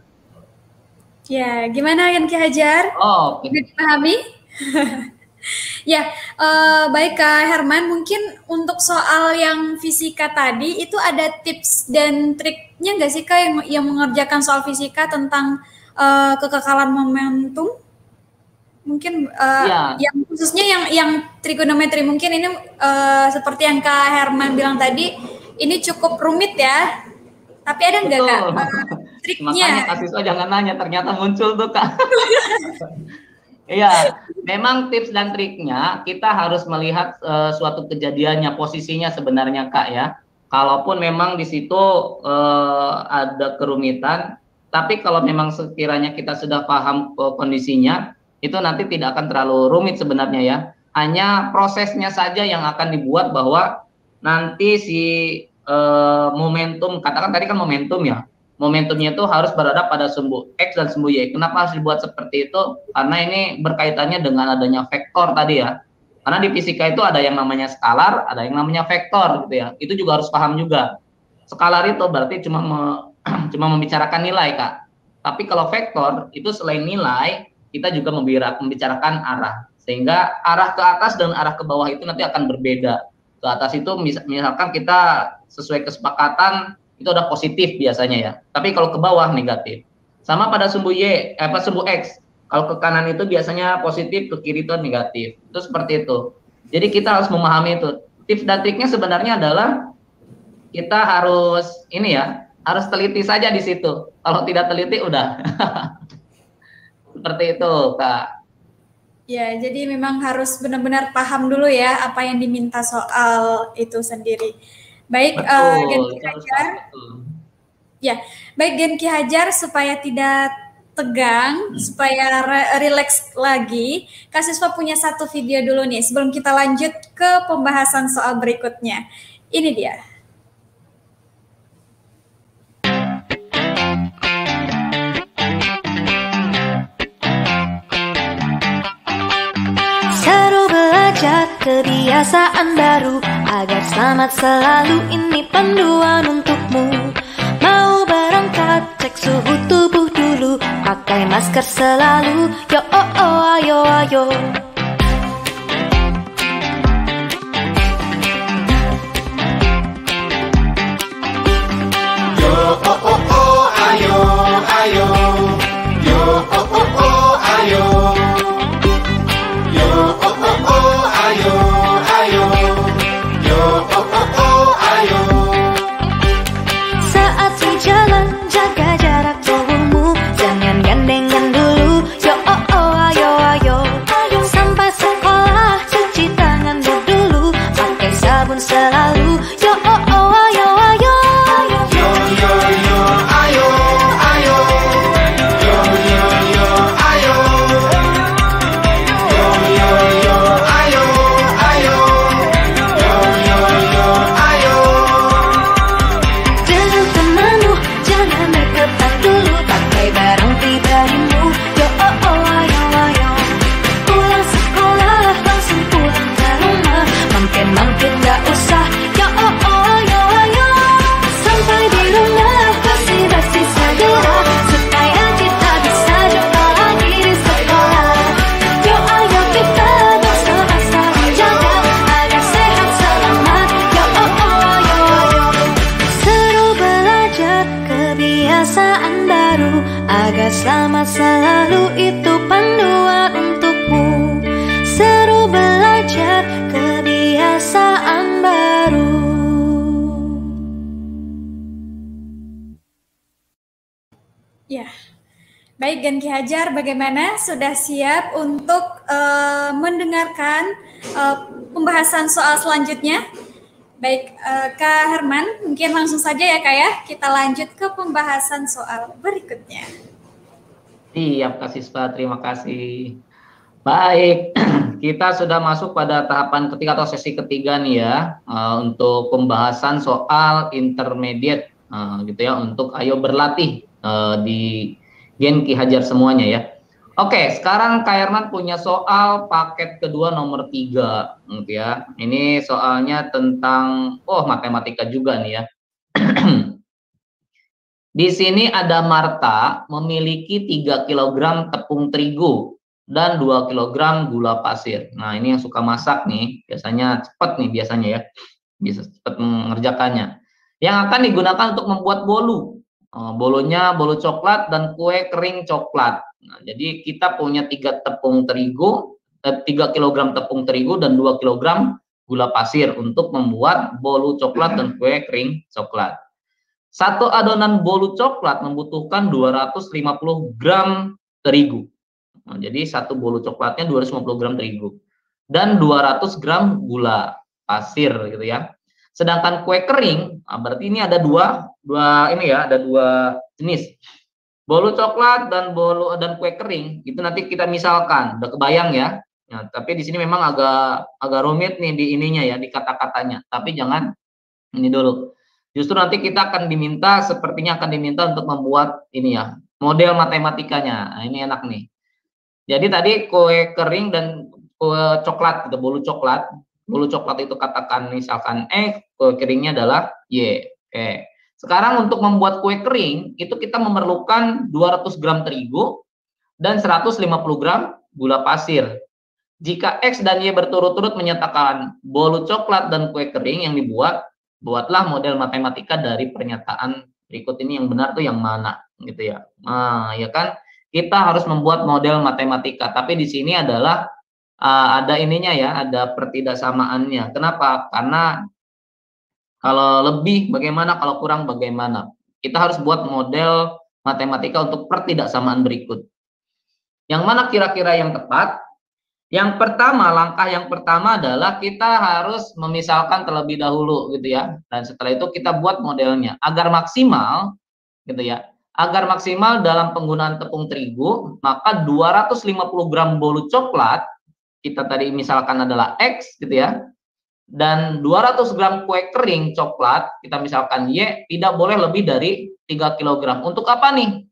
Ya, gimana Ki Hajar? Oh, sudah dipahami? Ya, baik Kak Herman, mungkin untuk soal yang fisika tadi itu ada tips dan triknya nggak sih Kak yang mengerjakan soal fisika tentang kekekalan momentum? Mungkin yang khususnya yang trigonometri, mungkin ini seperti yang Kak Herman bilang tadi, ini cukup rumit ya. Tapi ada nggak Kak triknya? Makanya Kak Siswa jangan nanya, ternyata muncul tuh Kak. Iya, memang tips dan triknya kita harus melihat suatu kejadiannya, posisinya sebenarnya Kak ya. Kalaupun memang di situ ada kerumitan, tapi kalau memang sekiranya kita sudah paham kondisinya, itu nanti tidak akan terlalu rumit sebenarnya ya. Hanya prosesnya saja yang akan dibuat, bahwa nanti si momentum, katakan tadi kan momentum ya, momentumnya itu harus berada pada sumbu X dan sumbu Y. Kenapa harus dibuat seperti itu? Karena ini berkaitannya dengan adanya vektor tadi ya, karena di fisika itu ada yang namanya skalar, ada yang namanya vektor, gitu ya. Itu juga harus paham juga. Skalar itu berarti cuma membicarakan nilai Kak, tapi kalau vektor itu selain nilai kita juga membicarakan arah, sehingga arah ke atas dan arah ke bawah itu nanti akan berbeda. Ke atas itu misalkan kita sesuai kesepakatan itu udah positif biasanya ya, tapi kalau ke bawah negatif. Sama pada sumbu Y, sumbu X, kalau ke kanan itu biasanya positif, ke kiri itu negatif. Itu seperti itu. Jadi kita harus memahami itu. Tips dan triknya sebenarnya adalah kita harus ini ya, harus teliti saja di situ. Kalau tidak teliti udah seperti itu Kak. Ya, jadi memang harus benar-benar paham dulu ya apa yang diminta soal itu sendiri. Baik, Ki Hajar. Betul. Ya, baik Ki Hajar, supaya tidak tegang, supaya rileks lagi, Kak Siswa punya 1 video dulu nih sebelum kita lanjut ke pembahasan soal berikutnya. Ini dia. Kebiasaan baru agar selamat selalu, ini panduan untukmu. Mau berangkat cek suhu tubuh dulu, pakai masker selalu. Yo oh oh ayo ayo. Yo oh oh oh ayo ayo. Yo oh oh oh ayo. Baik, Gen Ki Hajar, bagaimana? Sudah siap untuk mendengarkan pembahasan soal selanjutnya? Baik, Kak Herman, mungkin langsung saja ya Kak ya, kita lanjut ke pembahasan soal berikutnya. Siap, Kak Siswa, terima kasih. Baik, kita sudah masuk pada tahapan ketiga atau sesi ketiga nih ya, untuk pembahasan soal intermediate, gitu ya, untuk Ayo Berlatih di Gen Ki Hajar semuanya ya. Oke, sekarang Kak Herman punya soal paket kedua nomor 3 gitu ya. Ini soalnya tentang matematika juga nih ya. Di sini ada Martha memiliki 3 kg tepung terigu dan 2 kg gula pasir. Nah, ini yang suka masak nih, biasanya cepat nih biasanya ya. Bisa cepat mengerjakannya. Yang akan digunakan untuk membuat bolu. Bolonya bolu coklat dan kue kering coklat. Nah, jadi kita punya 3 kg tepung terigu dan 2 kg gula pasir untuk membuat bolu coklat dan kue kering coklat. Satu adonan bolu coklat membutuhkan 250 gram terigu. Nah, jadi satu bolu coklatnya 250 gram terigu dan 200 gram gula pasir gitu ya. Sedangkan kue kering, berarti ini ada dua jenis. Bolu coklat dan kue kering itu nanti kita misalkan, udah kebayang ya. Nah, tapi di sini memang agak rumit nih di ininya ya, di kata-katanya. Tapi jangan ini dulu. Justru nanti kita akan diminta, sepertinya akan diminta untuk membuat ini ya, model matematikanya. Nah, ini enak nih. Jadi tadi kue kering dan kue coklat, gitu, bolu coklat. Bolu coklat itu katakan misalkan X, kue keringnya adalah Y. Oke. Sekarang untuk membuat kue kering, itu kita memerlukan 200 gram terigu dan 150 gram gula pasir. Jika X dan Y berturut-turut menyatakan bolu coklat dan kue kering yang dibuat, buatlah model matematika dari pernyataan berikut ini yang benar tuh yang mana, gitu ya. Nah, ya kan? Kita harus membuat model matematika, tapi di sini adalah ada ininya ya, ada pertidaksamaannya. Kenapa? Karena kalau lebih bagaimana, kalau kurang bagaimana. Kita harus buat model matematika untuk pertidaksamaan berikut. Yang mana kira-kira yang tepat? Yang pertama, langkah yang pertama adalah kita harus memisalkan terlebih dahulu gitu ya. Dan setelah itu kita buat modelnya agar maksimal gitu ya. Agar maksimal dalam penggunaan tepung terigu, maka 250 gram bolu coklat kita tadi misalkan adalah X gitu ya, dan 200 gram kue kering coklat kita misalkan Y, tidak boleh lebih dari 3 kg. Untuk apa nih?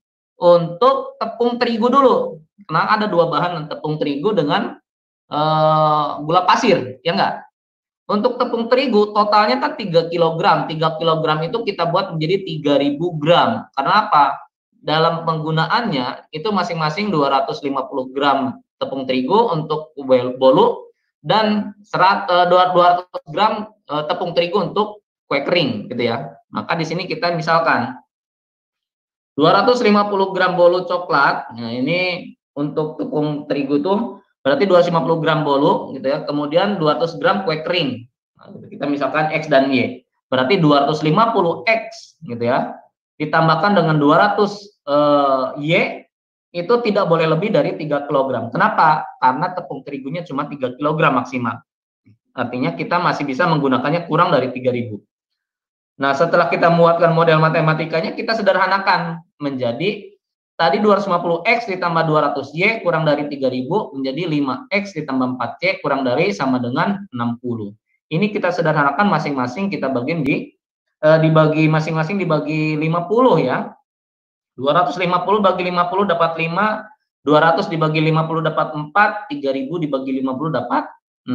Untuk tepung terigu dulu, karena ada dua bahan, tepung terigu dengan gula pasir, ya enggak? Untuk tepung terigu totalnya kan 3 kg, 3 kg itu kita buat menjadi 3000 gram. Karena apa? Dalam penggunaannya itu masing-masing 250 gram tepung terigu untuk bolu dan 200 gram tepung terigu untuk kue kering gitu ya. Maka di sini kita misalkan 250 gram bolu coklat. Nah, ini untuk tepung terigu tuh berarti 250 gram bolu gitu ya. Kemudian 200 gram kue kering. Nah, kita misalkan X dan Y. Berarti 250 X gitu ya. Ditambahkan dengan 200 Y. Itu tidak boleh lebih dari 3 kg. Kenapa? Karena tepung terigunya cuma 3 kg maksimal. Artinya kita masih bisa menggunakannya kurang dari 3.000. Nah, setelah kita muatkan model matematikanya, kita sederhanakan menjadi tadi 250X ditambah 200Y kurang dari 3.000 menjadi 5X ditambah 4C kurang dari sama dengan 60. Ini kita sederhanakan masing-masing, kita bagiin dibagi masing-masing dibagi 50 ya. 250 bagi 50 dapat 5, 200 dibagi 50 dapat 4, 3.000 dibagi 50 dapat 60.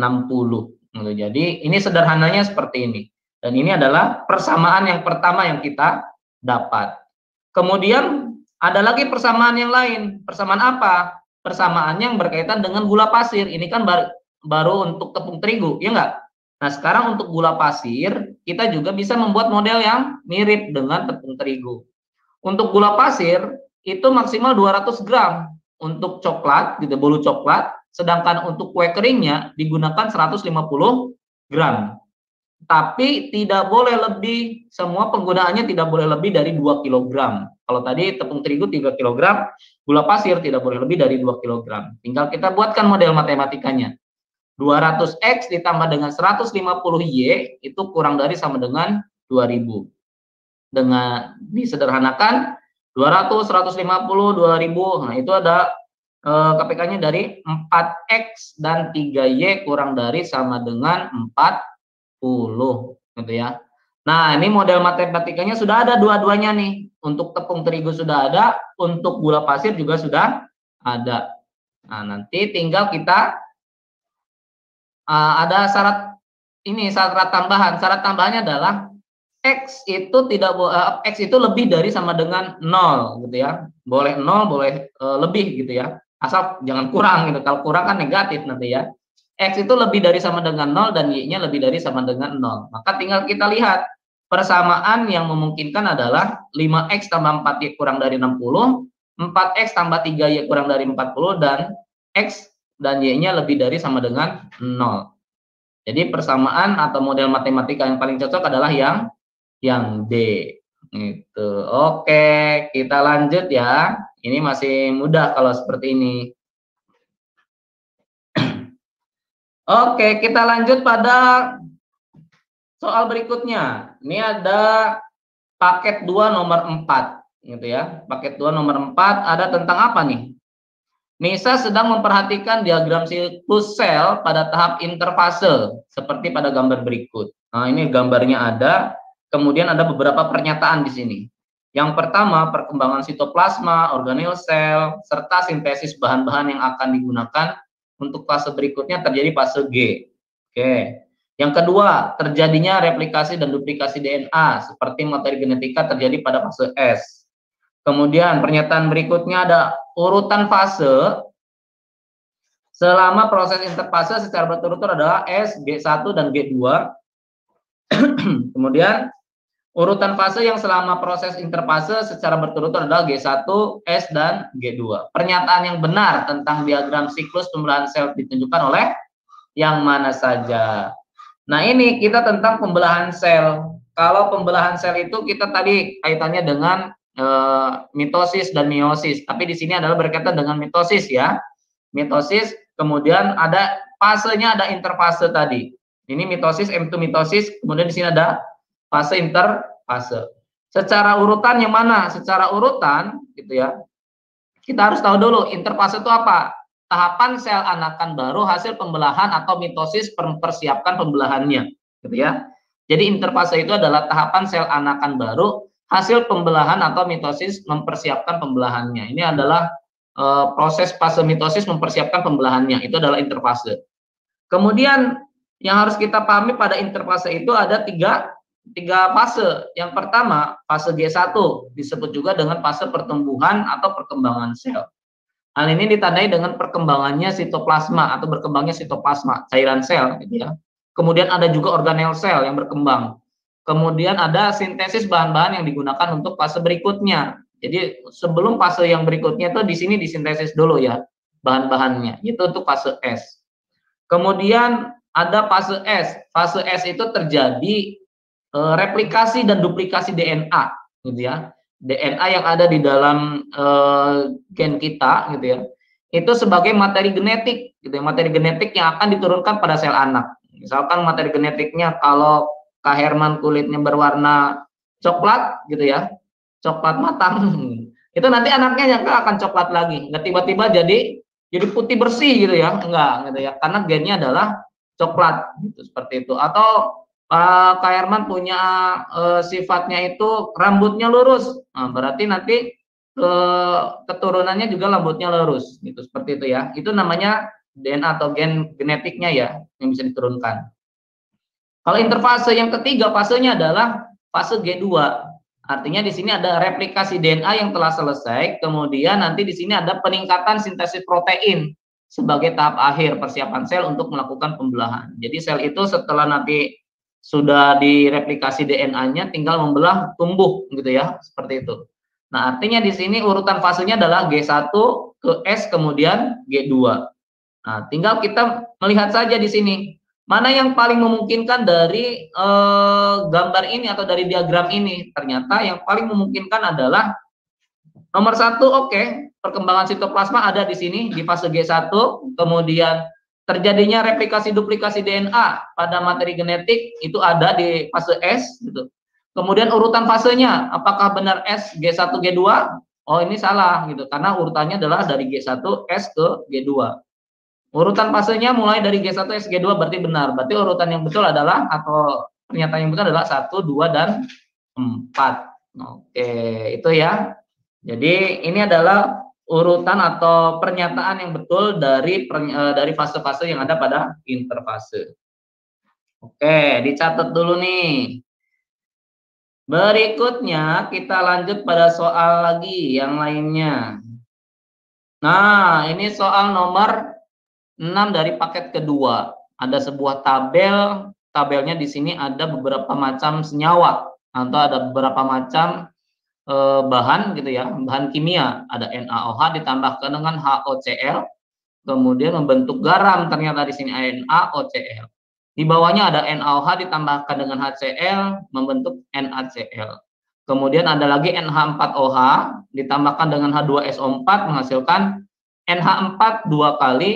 Jadi ini sederhananya seperti ini. Dan ini adalah persamaan yang pertama yang kita dapat. Kemudian ada lagi persamaan yang lain. Persamaan apa? Persamaan yang berkaitan dengan gula pasir. Ini kan baru untuk tepung terigu, ya enggak? Nah, sekarang untuk gula pasir, kita juga bisa membuat model yang mirip dengan tepung terigu. Untuk gula pasir, itu maksimal 200 gram. Untuk coklat, gitu, bolu coklat, sedangkan untuk kue keringnya digunakan 150 gram. Tapi tidak boleh lebih, semua penggunaannya tidak boleh lebih dari 2 kg. Kalau tadi tepung terigu 3 kg, gula pasir tidak boleh lebih dari 2 kg. Tinggal kita buatkan model matematikanya. 200X ditambah dengan 150Y itu kurang dari sama dengan 2000. Dengan disederhanakan 200, 150, 2000. Nah, itu ada KPK-nya dari 4X dan 3Y kurang dari sama dengan 40, gitu ya. Nah, ini model matematikanya sudah ada dua-duanya nih. Untuk tepung terigu sudah ada, untuk gula pasir juga sudah ada. Nah, nanti tinggal kita ada syarat tambahan. Syarat tambahannya adalah X itu tidak X itu lebih dari sama dengan 0, gitu ya. Boleh 0, boleh lebih, gitu ya. Asal jangan kurang, gitu. Kalau kurang kan negatif nanti ya. X itu lebih dari sama dengan 0 dan Y-nya lebih dari sama dengan 0. Maka tinggal kita lihat persamaan yang memungkinkan adalah 5X tambah 4Y kurang dari 60, 4X tambah 3Y kurang dari 40, dan X dan Y-nya lebih dari sama dengan 0. Jadi persamaan atau model matematika yang paling cocok adalah yang D. Gitu. Oke, kita lanjut ya. Ini masih mudah kalau seperti ini. Oke, kita lanjut pada soal berikutnya. Ini ada paket 2 nomor 4, gitu ya. Paket 2 nomor 4 ada tentang apa nih? Nisa sedang memperhatikan diagram siklus sel pada tahap interfase seperti pada gambar berikut. Nah, ini gambarnya ada, kemudian ada beberapa pernyataan di sini. Yang pertama, perkembangan sitoplasma, organel sel, serta sintesis bahan-bahan yang akan digunakan untuk fase berikutnya terjadi fase G. Oke. Yang kedua, terjadinya replikasi dan duplikasi DNA seperti materi genetika terjadi pada fase S. Kemudian pernyataan berikutnya ada urutan fase selama proses interfase secara berturut-turut adalah S, G1 dan G2. Kemudian urutan fase yang selama proses interfase secara berturut-turut adalah G1, S, dan G2. Pernyataan yang benar tentang diagram siklus pembelahan sel ditunjukkan oleh yang mana saja. Nah, ini kita tentang pembelahan sel. Kalau pembelahan sel itu kita tadi kaitannya dengan mitosis dan meiosis. Tapi di sini adalah berkaitan dengan mitosis ya. Mitosis, kemudian ada fasenya, ada interfase tadi. Ini mitosis, M2 mitosis, kemudian di sini ada fase interfase. Secara urutan yang mana? Secara urutan, gitu ya. Kita harus tahu dulu interfase itu apa? Tahapan sel anakan baru hasil pembelahan atau mitosis mempersiapkan pembelahannya, gitu ya. Jadi interfase itu adalah tahapan sel anakan baru hasil pembelahan atau mitosis mempersiapkan pembelahannya. Ini adalah proses fase mitosis mempersiapkan pembelahannya. Itu adalah interfase. Kemudian yang harus kita pahami pada interfase itu ada tiga fase. Yang pertama, fase G1 disebut juga dengan fase pertumbuhan atau perkembangan sel. Hal ini ditandai dengan perkembangannya sitoplasma atau berkembangnya sitoplasma, cairan sel, gitu ya. Kemudian ada juga organel sel yang berkembang. Kemudian ada sintesis bahan-bahan yang digunakan untuk fase berikutnya. Jadi sebelum fase yang berikutnya itu di sini disintesis dulu ya bahan-bahannya. Itu untuk fase S. Kemudian ada fase S. Fase S itu terjadi replikasi dan duplikasi DNA, gitu ya. DNA yang ada di dalam gen kita, gitu ya. Itu sebagai materi genetik, gitu ya. Materi genetik yang akan diturunkan pada sel anak. Misalkan materi genetiknya kalau Kak Herman kulitnya berwarna coklat gitu ya, coklat matang, itu nanti anaknya nyangka akan coklat lagi, nggak tiba-tiba jadi putih bersih gitu ya, enggak gitu ya, karena gennya adalah coklat gitu, seperti itu. Atau Kak Herman punya sifatnya itu rambutnya lurus, nah, berarti nanti keturunannya juga rambutnya lurus gitu, seperti itu ya. Itu namanya DNA atau gen genetiknya ya yang bisa diturunkan. Kalau interfase yang ketiga, fasenya adalah fase G2. Artinya di sini ada replikasi DNA yang telah selesai, kemudian nanti di sini ada peningkatan sintesis protein sebagai tahap akhir persiapan sel untuk melakukan pembelahan. Jadi sel itu setelah nanti sudah direplikasi DNA-nya tinggal membelah, tumbuh gitu ya, seperti itu. Nah, artinya di sini urutan fasenya adalah G1 ke S kemudian G2. Nah, tinggal kita melihat saja di sini mana yang paling memungkinkan dari gambar ini atau dari diagram ini. Ternyata yang paling memungkinkan adalah nomor satu, oke, perkembangan sitoplasma ada di sini di fase G1, kemudian terjadinya replikasi-duplikasi DNA pada materi genetik itu ada di fase S gitu. Kemudian urutan fasenya, apakah benar S, G1, G2? Oh, ini salah gitu, karena urutannya adalah dari G1, S ke G2. Urutan fasenya mulai dari G1, S, G2 berarti benar. Berarti urutan yang betul adalah, atau pernyataan yang betul adalah 1, 2, dan 4. Oke, itu ya. Jadi ini adalah urutan atau pernyataan yang betul dari fase-fase yang ada pada interfase. Oke, dicatat dulu nih. Berikutnya kita lanjut pada soal lagi yang lainnya. Nah, ini soal nomor 6 dari paket kedua. Ada sebuah tabel. Tabelnya di sini ada beberapa macam senyawa atau ada beberapa macam bahan gitu ya, bahan kimia, ada NaOH ditambahkan dengan HOCl, kemudian membentuk garam, ternyata di sini NaOCl. Di bawahnya ada NaOH ditambahkan dengan HCl membentuk NaCl. Kemudian ada lagi NH4OH ditambahkan dengan H2SO4 menghasilkan NH4 2 kali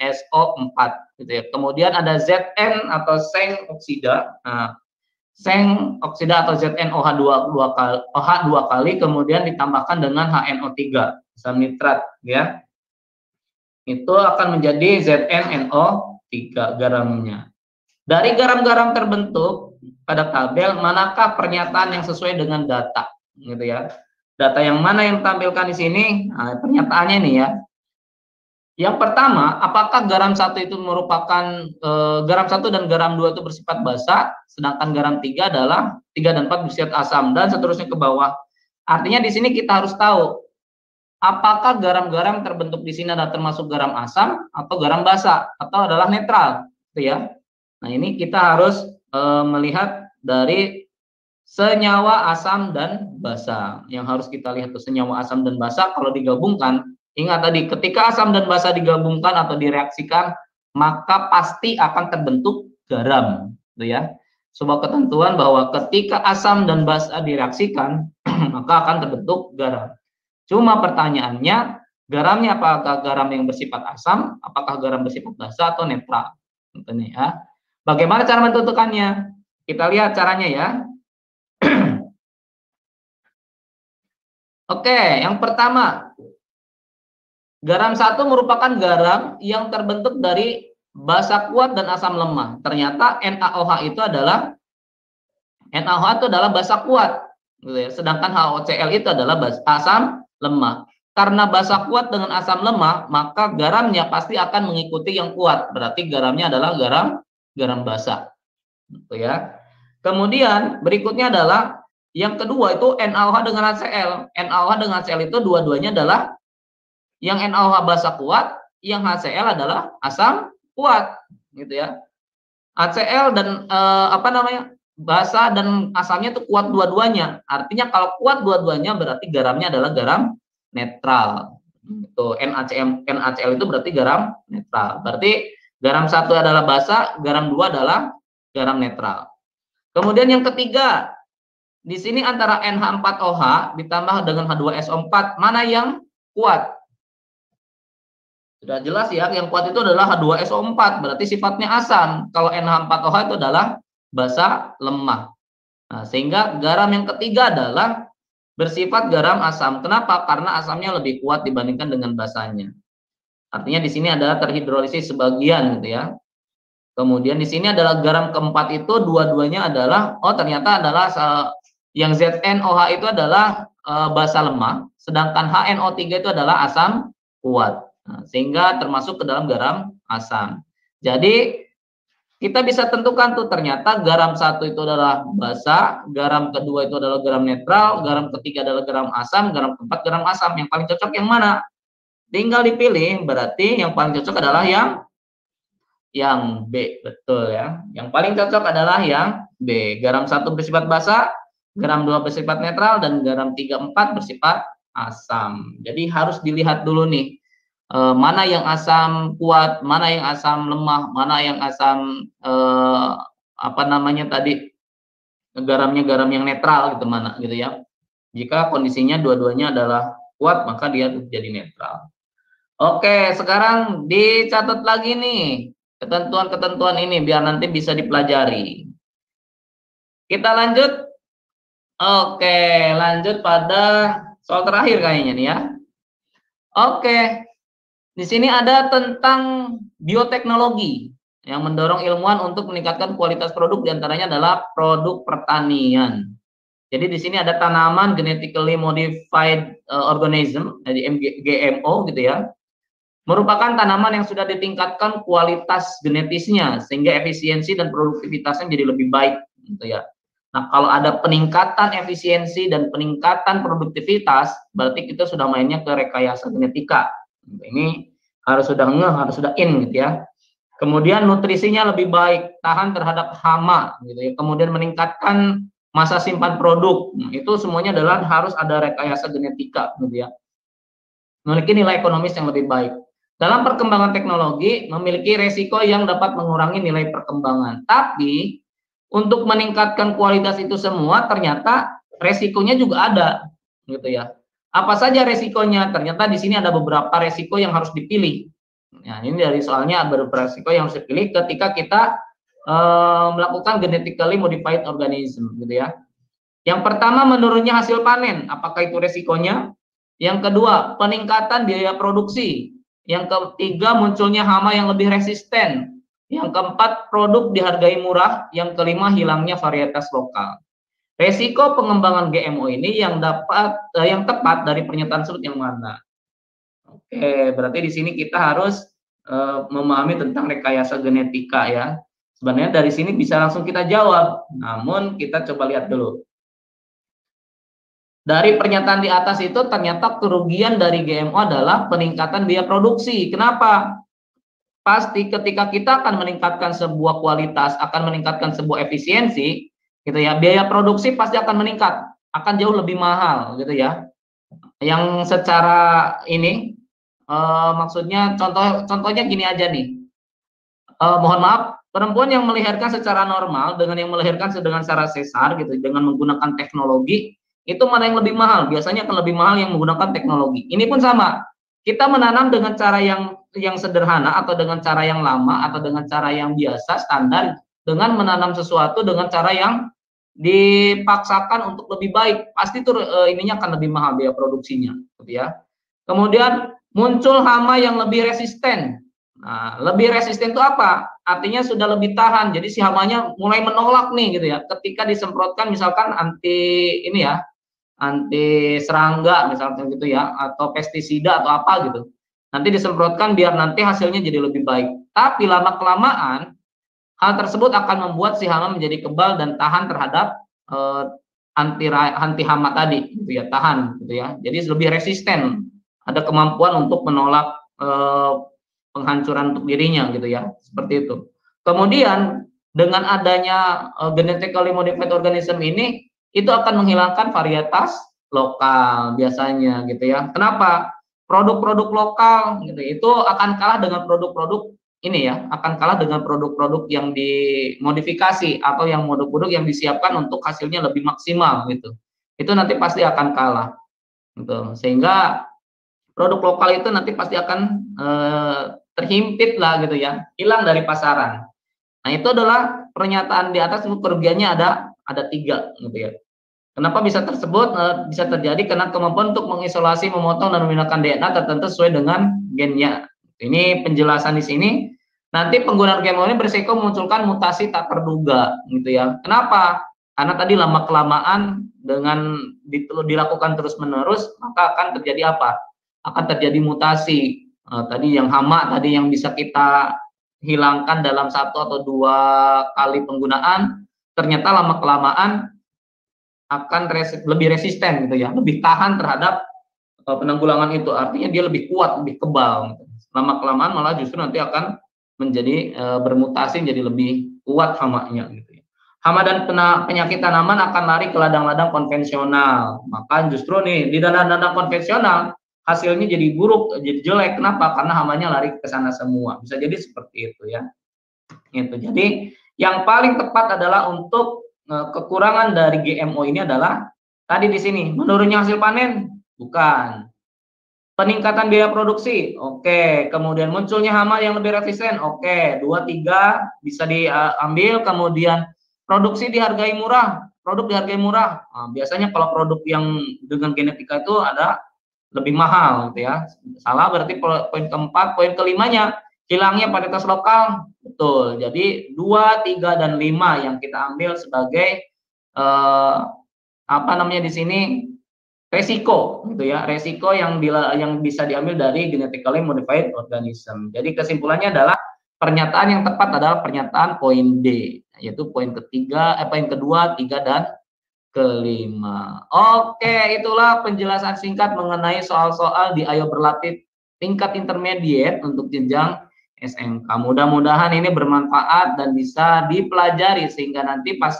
SO4 gitu ya. Kemudian ada Zn atau seng oksida. Nah, seng oksida atau ZnOH dua kali kemudian ditambahkan dengan HNO3 asam nitrat ya, itu akan menjadi ZnNO3 garamnya. Dari garam-garam terbentuk pada tabel, manakah pernyataan yang sesuai dengan data gitu ya, data yang mana yang tampilkan di sini? Nah, pernyataannya nih ya. Yang pertama, apakah garam 1 itu merupakan garam 1 dan garam 2 itu bersifat basa, sedangkan garam 3 adalah 3 dan 4 bersifat asam, dan seterusnya ke bawah. Artinya di sini kita harus tahu apakah garam-garam terbentuk di sini ada termasuk garam asam atau garam basa atau adalah netral, gitu ya. Nah, ini kita harus melihat dari senyawa asam dan basa. Yang harus kita lihat tuh senyawa asam dan basa kalau digabungkan. Ingat tadi, ketika asam dan basa digabungkan atau direaksikan, maka pasti akan terbentuk garam, gitu ya. Sebuah ketentuan bahwa ketika asam dan basa direaksikan, maka akan terbentuk garam. Cuma pertanyaannya, garamnya apakah garam yang bersifat asam, apakah garam bersifat basa atau netral? Tentunya ya. Bagaimana cara menentukannya? Kita lihat caranya ya. Oke, yang pertama, garam 1 merupakan garam yang terbentuk dari basa kuat dan asam lemah. Ternyata NaOH itu adalah basa kuat, gitu ya. Sedangkan HOCl itu adalah asam lemah. Karena basa kuat dengan asam lemah, maka garamnya pasti akan mengikuti yang kuat. Berarti garamnya adalah garam basa, gitu ya. Kemudian berikutnya adalah yang kedua itu NaOH dengan HCl. NaOH dengan HCl itu dua-duanya adalah, yang NaOH basa kuat, yang HCl adalah asam kuat, gitu ya. HCl dan basa dan asamnya itu kuat dua-duanya. Artinya kalau kuat dua-duanya berarti garamnya adalah garam netral. Itu NaCl itu berarti garam netral. Berarti garam 1 adalah basa, garam 2 adalah garam netral. Kemudian yang ketiga, di sini antara NH4OH ditambah dengan H2SO4, mana yang kuat? Sudah jelas ya, yang kuat itu adalah H2SO4, berarti sifatnya asam. Kalau NH4OH itu adalah basa lemah. Nah, sehingga garam yang ketiga adalah bersifat garam asam. Kenapa? Karena asamnya lebih kuat dibandingkan dengan basanya. Artinya di sini adalah terhidrolisis sebagian gitu ya. Kemudian di sini adalah garam keempat itu dua-duanya adalah, oh ternyata adalah yang ZNOH itu adalah basa lemah, sedangkan HNO3 itu adalah asam kuat. Nah, sehingga termasuk ke dalam garam asam. Jadi kita bisa tentukan tuh ternyata garam satu itu adalah basa, garam kedua itu adalah garam netral, garam ketiga adalah garam asam, garam keempat garam asam. Yang paling cocok yang mana? Tinggal dipilih. Berarti yang paling cocok adalah yang B, betul ya. Yang paling cocok adalah yang B. Garam satu bersifat basa, garam dua bersifat netral, dan garam 3, 4 bersifat asam. Jadi harus dilihat dulu nih. Mana yang asam kuat, mana yang asam lemah, mana yang asam garamnya garam yang netral gitu, mana gitu ya. Jika kondisinya dua-duanya adalah kuat, maka dia jadi netral. Oke, sekarang dicatat lagi nih ketentuan-ketentuan ini biar nanti bisa dipelajari. Kita lanjut. Oke, lanjut pada soal terakhir kayaknya nih ya. Oke. Di sini ada tentang bioteknologi yang mendorong ilmuwan untuk meningkatkan kualitas produk, diantaranya adalah produk pertanian. Jadi di sini ada tanaman genetically modified organism, jadi GMO gitu ya, merupakan tanaman yang sudah ditingkatkan kualitas genetisnya sehingga efisiensi dan produktivitasnya jadi lebih baik gitu ya. Nah, kalau ada peningkatan efisiensi dan peningkatan produktivitas, berarti kita sudah mainnya ke rekayasa genetika. Ini harus sudah ngeh, harus sudah in gitu ya. Kemudian nutrisinya lebih baik, tahan terhadap hama gitu ya. Kemudian meningkatkan masa simpan produk. Nah, itu semuanya adalah harus ada rekayasa genetika gitu ya. Memiliki nilai ekonomis yang lebih baik. Dalam perkembangan teknologi memiliki resiko yang dapat mengurangi nilai perkembangan. Tapi untuk meningkatkan kualitas itu semua ternyata resikonya juga ada gitu ya. Apa saja resikonya? Ternyata di sini ada beberapa resiko yang harus dipilih. Nah, ini dari soalnya beberapa resiko yang harus dipilih ketika kita melakukan genetically modified organism, gitu ya. Yang pertama menurunnya hasil panen, apakah itu resikonya? Yang kedua peningkatan biaya produksi. Yang ketiga munculnya hama yang lebih resisten. Yang keempat produk dihargai murah. Yang kelima hilangnya varietas lokal. Resiko pengembangan GMO ini yang tepat dari pernyataan surut yang mana? Oke, berarti di sini kita harus memahami tentang rekayasa genetika ya. Sebenarnya dari sini bisa langsung kita jawab, namun kita coba lihat dulu. Dari pernyataan di atas itu ternyata kerugian dari GMO adalah peningkatan biaya produksi. Kenapa? Pasti ketika kita akan meningkatkan sebuah kualitas, akan meningkatkan sebuah efisiensi, gitu ya, biaya produksi pasti akan meningkat, akan jauh lebih mahal gitu ya. Yang secara ini maksudnya contohnya gini aja nih, mohon maaf, perempuan yang melahirkan secara normal dengan yang melahirkan dengan secara sesar gitu dengan menggunakan teknologi, itu mana yang lebih mahal? Biasanya akan lebih mahal yang menggunakan teknologi. Ini pun sama, kita menanam dengan cara yang sederhana atau dengan cara yang lama atau dengan cara yang biasa standar, dengan menanam sesuatu dengan cara yang dipaksakan untuk lebih baik, pasti itu ininya akan lebih mahal biaya produksinya gitu ya. Kemudian muncul hama yang lebih resisten. Nah, lebih resisten itu apa? Artinya sudah lebih tahan. Jadi si hamanya mulai menolak nih gitu ya. Ketika disemprotkan misalkan anti serangga misalkan gitu ya, atau pestisida atau apa gitu. Nanti disemprotkan biar nanti hasilnya jadi lebih baik. Tapi lama kelamaan hal tersebut akan membuat si hama menjadi kebal dan tahan terhadap anti hama tadi, gitu ya, tahan, gitu ya. Jadi lebih resisten, ada kemampuan untuk menolak penghancuran untuk dirinya, gitu ya, seperti itu. Kemudian dengan adanya genetically modified organism ini, itu akan menghilangkan varietas lokal biasanya, gitu ya. Kenapa? Produk-produk lokal, gitu, itu akan kalah dengan produk-produk ini ya, akan kalah dengan produk-produk yang dimodifikasi atau yang produk-produk yang disiapkan untuk hasilnya lebih maksimal gitu. Itu nanti pasti akan kalah gitu. Sehingga produk lokal itu nanti pasti akan terhimpit lah gitu ya, hilang dari pasaran. Nah itu adalah pernyataan di atas, kerugiannya ada tiga gitu ya. Kenapa bisa tersebut? Bisa terjadi karena kemampuan untuk mengisolasi, memotong, dan memindahkan DNA tertentu sesuai dengan gennya. Ini penjelasan di sini. Nanti penggunaan GMO ini berisiko memunculkan mutasi tak terduga, gitu ya. Kenapa? Karena tadi lama kelamaan dengan dilakukan terus-menerus, maka akan terjadi apa? Akan terjadi mutasi. Tadi yang hama, tadi yang bisa kita hilangkan dalam 1 atau 2 kali penggunaan, ternyata lama kelamaan akan lebih resisten gitu ya, lebih tahan terhadap penanggulangan itu. Artinya dia lebih kuat, lebih kebal. Lama kelamaan malah justru nanti akan menjadi bermutasi menjadi lebih kuat hamanya gitu ya. Hama dan penyakit tanaman akan lari ke ladang-ladang konvensional. Maka justru nih di ladang-ladang konvensional hasilnya jadi buruk, jadi jelek. Kenapa? Karena hamanya lari ke sana semua. Bisa jadi seperti itu ya. Gitu. Jadi yang paling tepat adalah untuk kekurangan dari GMO ini adalah tadi di sini, menurunnya hasil panen, bukan peningkatan biaya produksi, oke, kemudian munculnya hama yang lebih resisten, oke, 2, 3 bisa diambil, kemudian produksi dihargai murah, produk dihargai murah. Nah, biasanya kalau produk yang dengan genetika itu ada lebih mahal, gitu ya. Salah berarti poin keempat, poin kelimanya hilangnya varietas lokal, betul. Jadi 2, 3, dan 5 yang kita ambil sebagai apa namanya di sini resiko, gitu ya, resiko yang bisa diambil dari genetically modified organism. Jadi kesimpulannya adalah pernyataan yang tepat adalah pernyataan poin D, yaitu poin 3, 4, dan 5. Oke, itulah penjelasan singkat mengenai soal-soal di AYO Berlatih tingkat intermediate untuk jenjang SMK. Mudah-mudahan ini bermanfaat dan bisa dipelajari sehingga nanti pas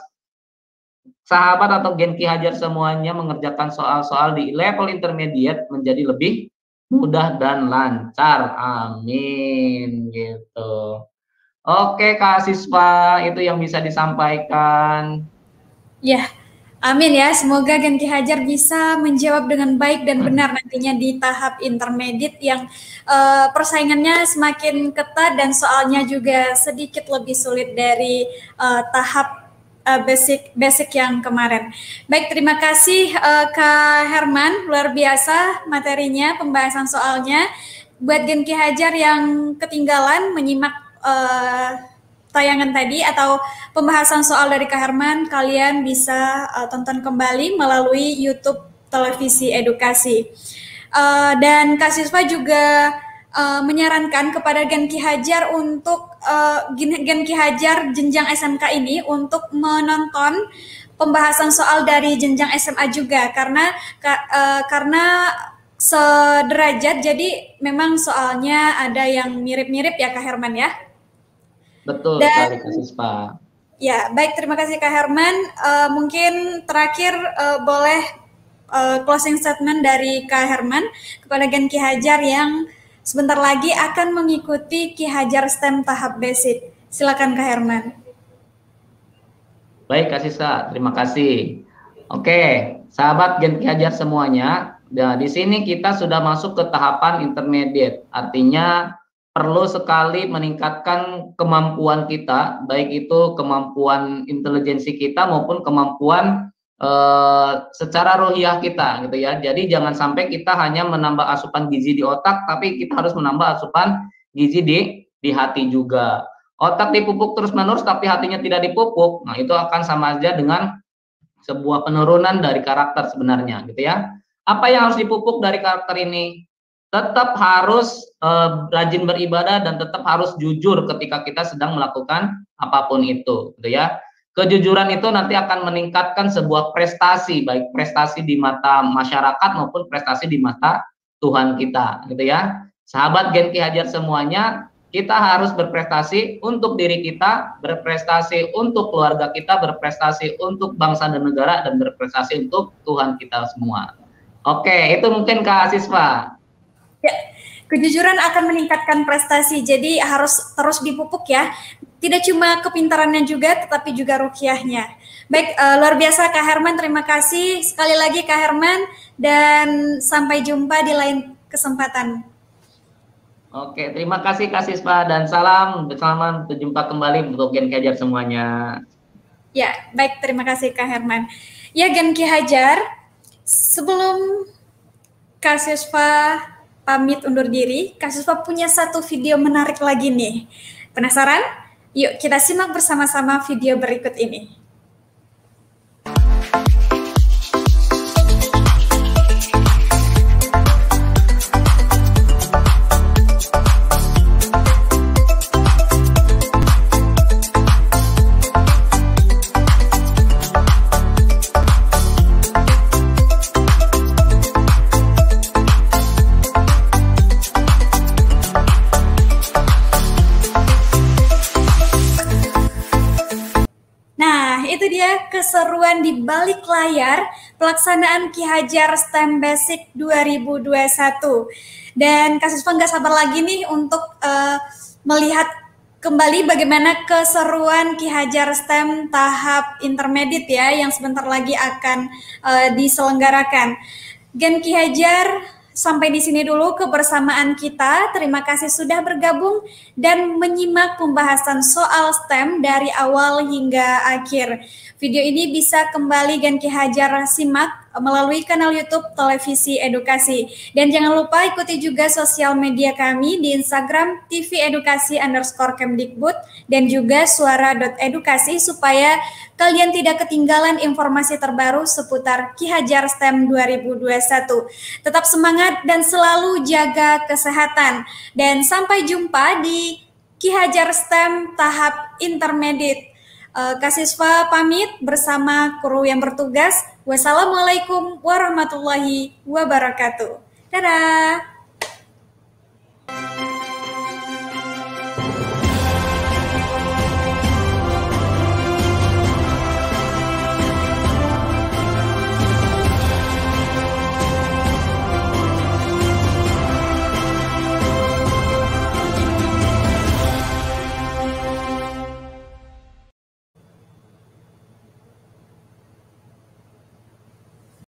sahabat atau Gen Ki Hajar semuanya mengerjakan soal-soal di level intermediate menjadi lebih mudah dan lancar. Amin gitu. Oke Kak Siswa, itu yang bisa disampaikan. Ya, amin ya. Semoga Gen Ki Hajar bisa menjawab dengan baik dan benar nantinya di tahap intermediate yang persaingannya semakin ketat dan soalnya juga sedikit lebih sulit dari tahap basic yang kemarin. Baik, terima kasih Kak Herman, luar biasa materinya, pembahasan soalnya. Buat Gen Ki Hajar yang ketinggalan menyimak tayangan tadi atau pembahasan soal dari Kak Herman, kalian bisa tonton kembali melalui YouTube Televisi Edukasi. Dan Kak Siswa juga menyarankan kepada Gen Ki Hajar untuk Gen Ki Hajar jenjang SMK ini untuk menonton pembahasan soal dari jenjang SMA juga, karena sederajat, jadi memang soalnya ada yang mirip-mirip ya Kak Herman ya. Betul, terima kasih Pak. Ya, baik, terima kasih Kak Herman. Mungkin terakhir boleh closing statement dari Kak Herman kepada Gen Ki Hajar yang sebentar lagi akan mengikuti Ki Hajar STEM tahap basic. Silakan Kak Herman. Baik, Kak Sisa, terima kasih. Oke, sahabat Gen Ki Hajar semuanya, nah, di sini kita sudah masuk ke tahapan intermediate. Artinya perlu sekali meningkatkan kemampuan kita, baik itu kemampuan intelijensi kita maupun kemampuan secara rohiyah kita, gitu ya. Jadi jangan sampai kita hanya menambah asupan gizi di otak, tapi kita harus menambah asupan gizi di hati juga. Otak dipupuk terus-menerus, tapi hatinya tidak dipupuk. Nah, itu akan sama aja dengan sebuah penurunan dari karakter sebenarnya, gitu ya. Apa yang harus dipupuk dari karakter ini? Tetap harus rajin beribadah dan tetap harus jujur ketika kita sedang melakukan apapun itu, gitu ya. Kejujuran itu nanti akan meningkatkan sebuah prestasi, baik prestasi di mata masyarakat maupun prestasi di mata Tuhan kita, gitu ya. Sahabat Gen Ki Hajar semuanya, kita harus berprestasi untuk diri kita, berprestasi untuk keluarga kita, berprestasi untuk bangsa dan negara, dan berprestasi untuk Tuhan kita semua. Oke, itu mungkin Kak Siswa. Ya, kejujuran akan meningkatkan prestasi, jadi harus terus dipupuk ya. Tidak cuma kepintarannya juga, tetapi juga rukiahnya. Baik, luar biasa Kak Herman, terima kasih sekali lagi Kak Herman, dan sampai jumpa di lain kesempatan. Oke, terima kasih Kak Siswa dan salam berjumpa kembali untuk Gen Ki Hajar semuanya. Ya, baik, terima kasih Kak Herman. Ya, Gen Ki Hajar, sebelum Kak Siswa pamit undur diri, Kak Siswa punya satu video menarik lagi nih. Penasaran? Yuk kita simak bersama-sama video berikut ini. Keseruan di balik layar pelaksanaan Ki Hajar STEM Basic 2021. Dan Kak Siswa nggak sabar lagi nih untuk melihat kembali bagaimana keseruan Ki Hajar STEM tahap intermediate ya, yang sebentar lagi akan diselenggarakan. Gen Ki Hajar, sampai di sini dulu kebersamaan kita. Terima kasih sudah bergabung dan menyimak pembahasan soal STEM dari awal hingga akhir. Video ini bisa kembali Gen Ki Hajar simak melalui kanal YouTube Televisi Edukasi. Dan jangan lupa ikuti juga sosial media kami di Instagram tve.edukasi_kemdikbud dan juga suara.edukasi supaya kalian tidak ketinggalan informasi terbaru seputar Ki Hajar STEM 2021. Tetap semangat dan selalu jaga kesehatan. Dan sampai jumpa di Ki Hajar STEM tahap intermediate. Kak Siswa pamit bersama kru yang bertugas. Wassalamualaikum warahmatullahi wabarakatuh. Dadah.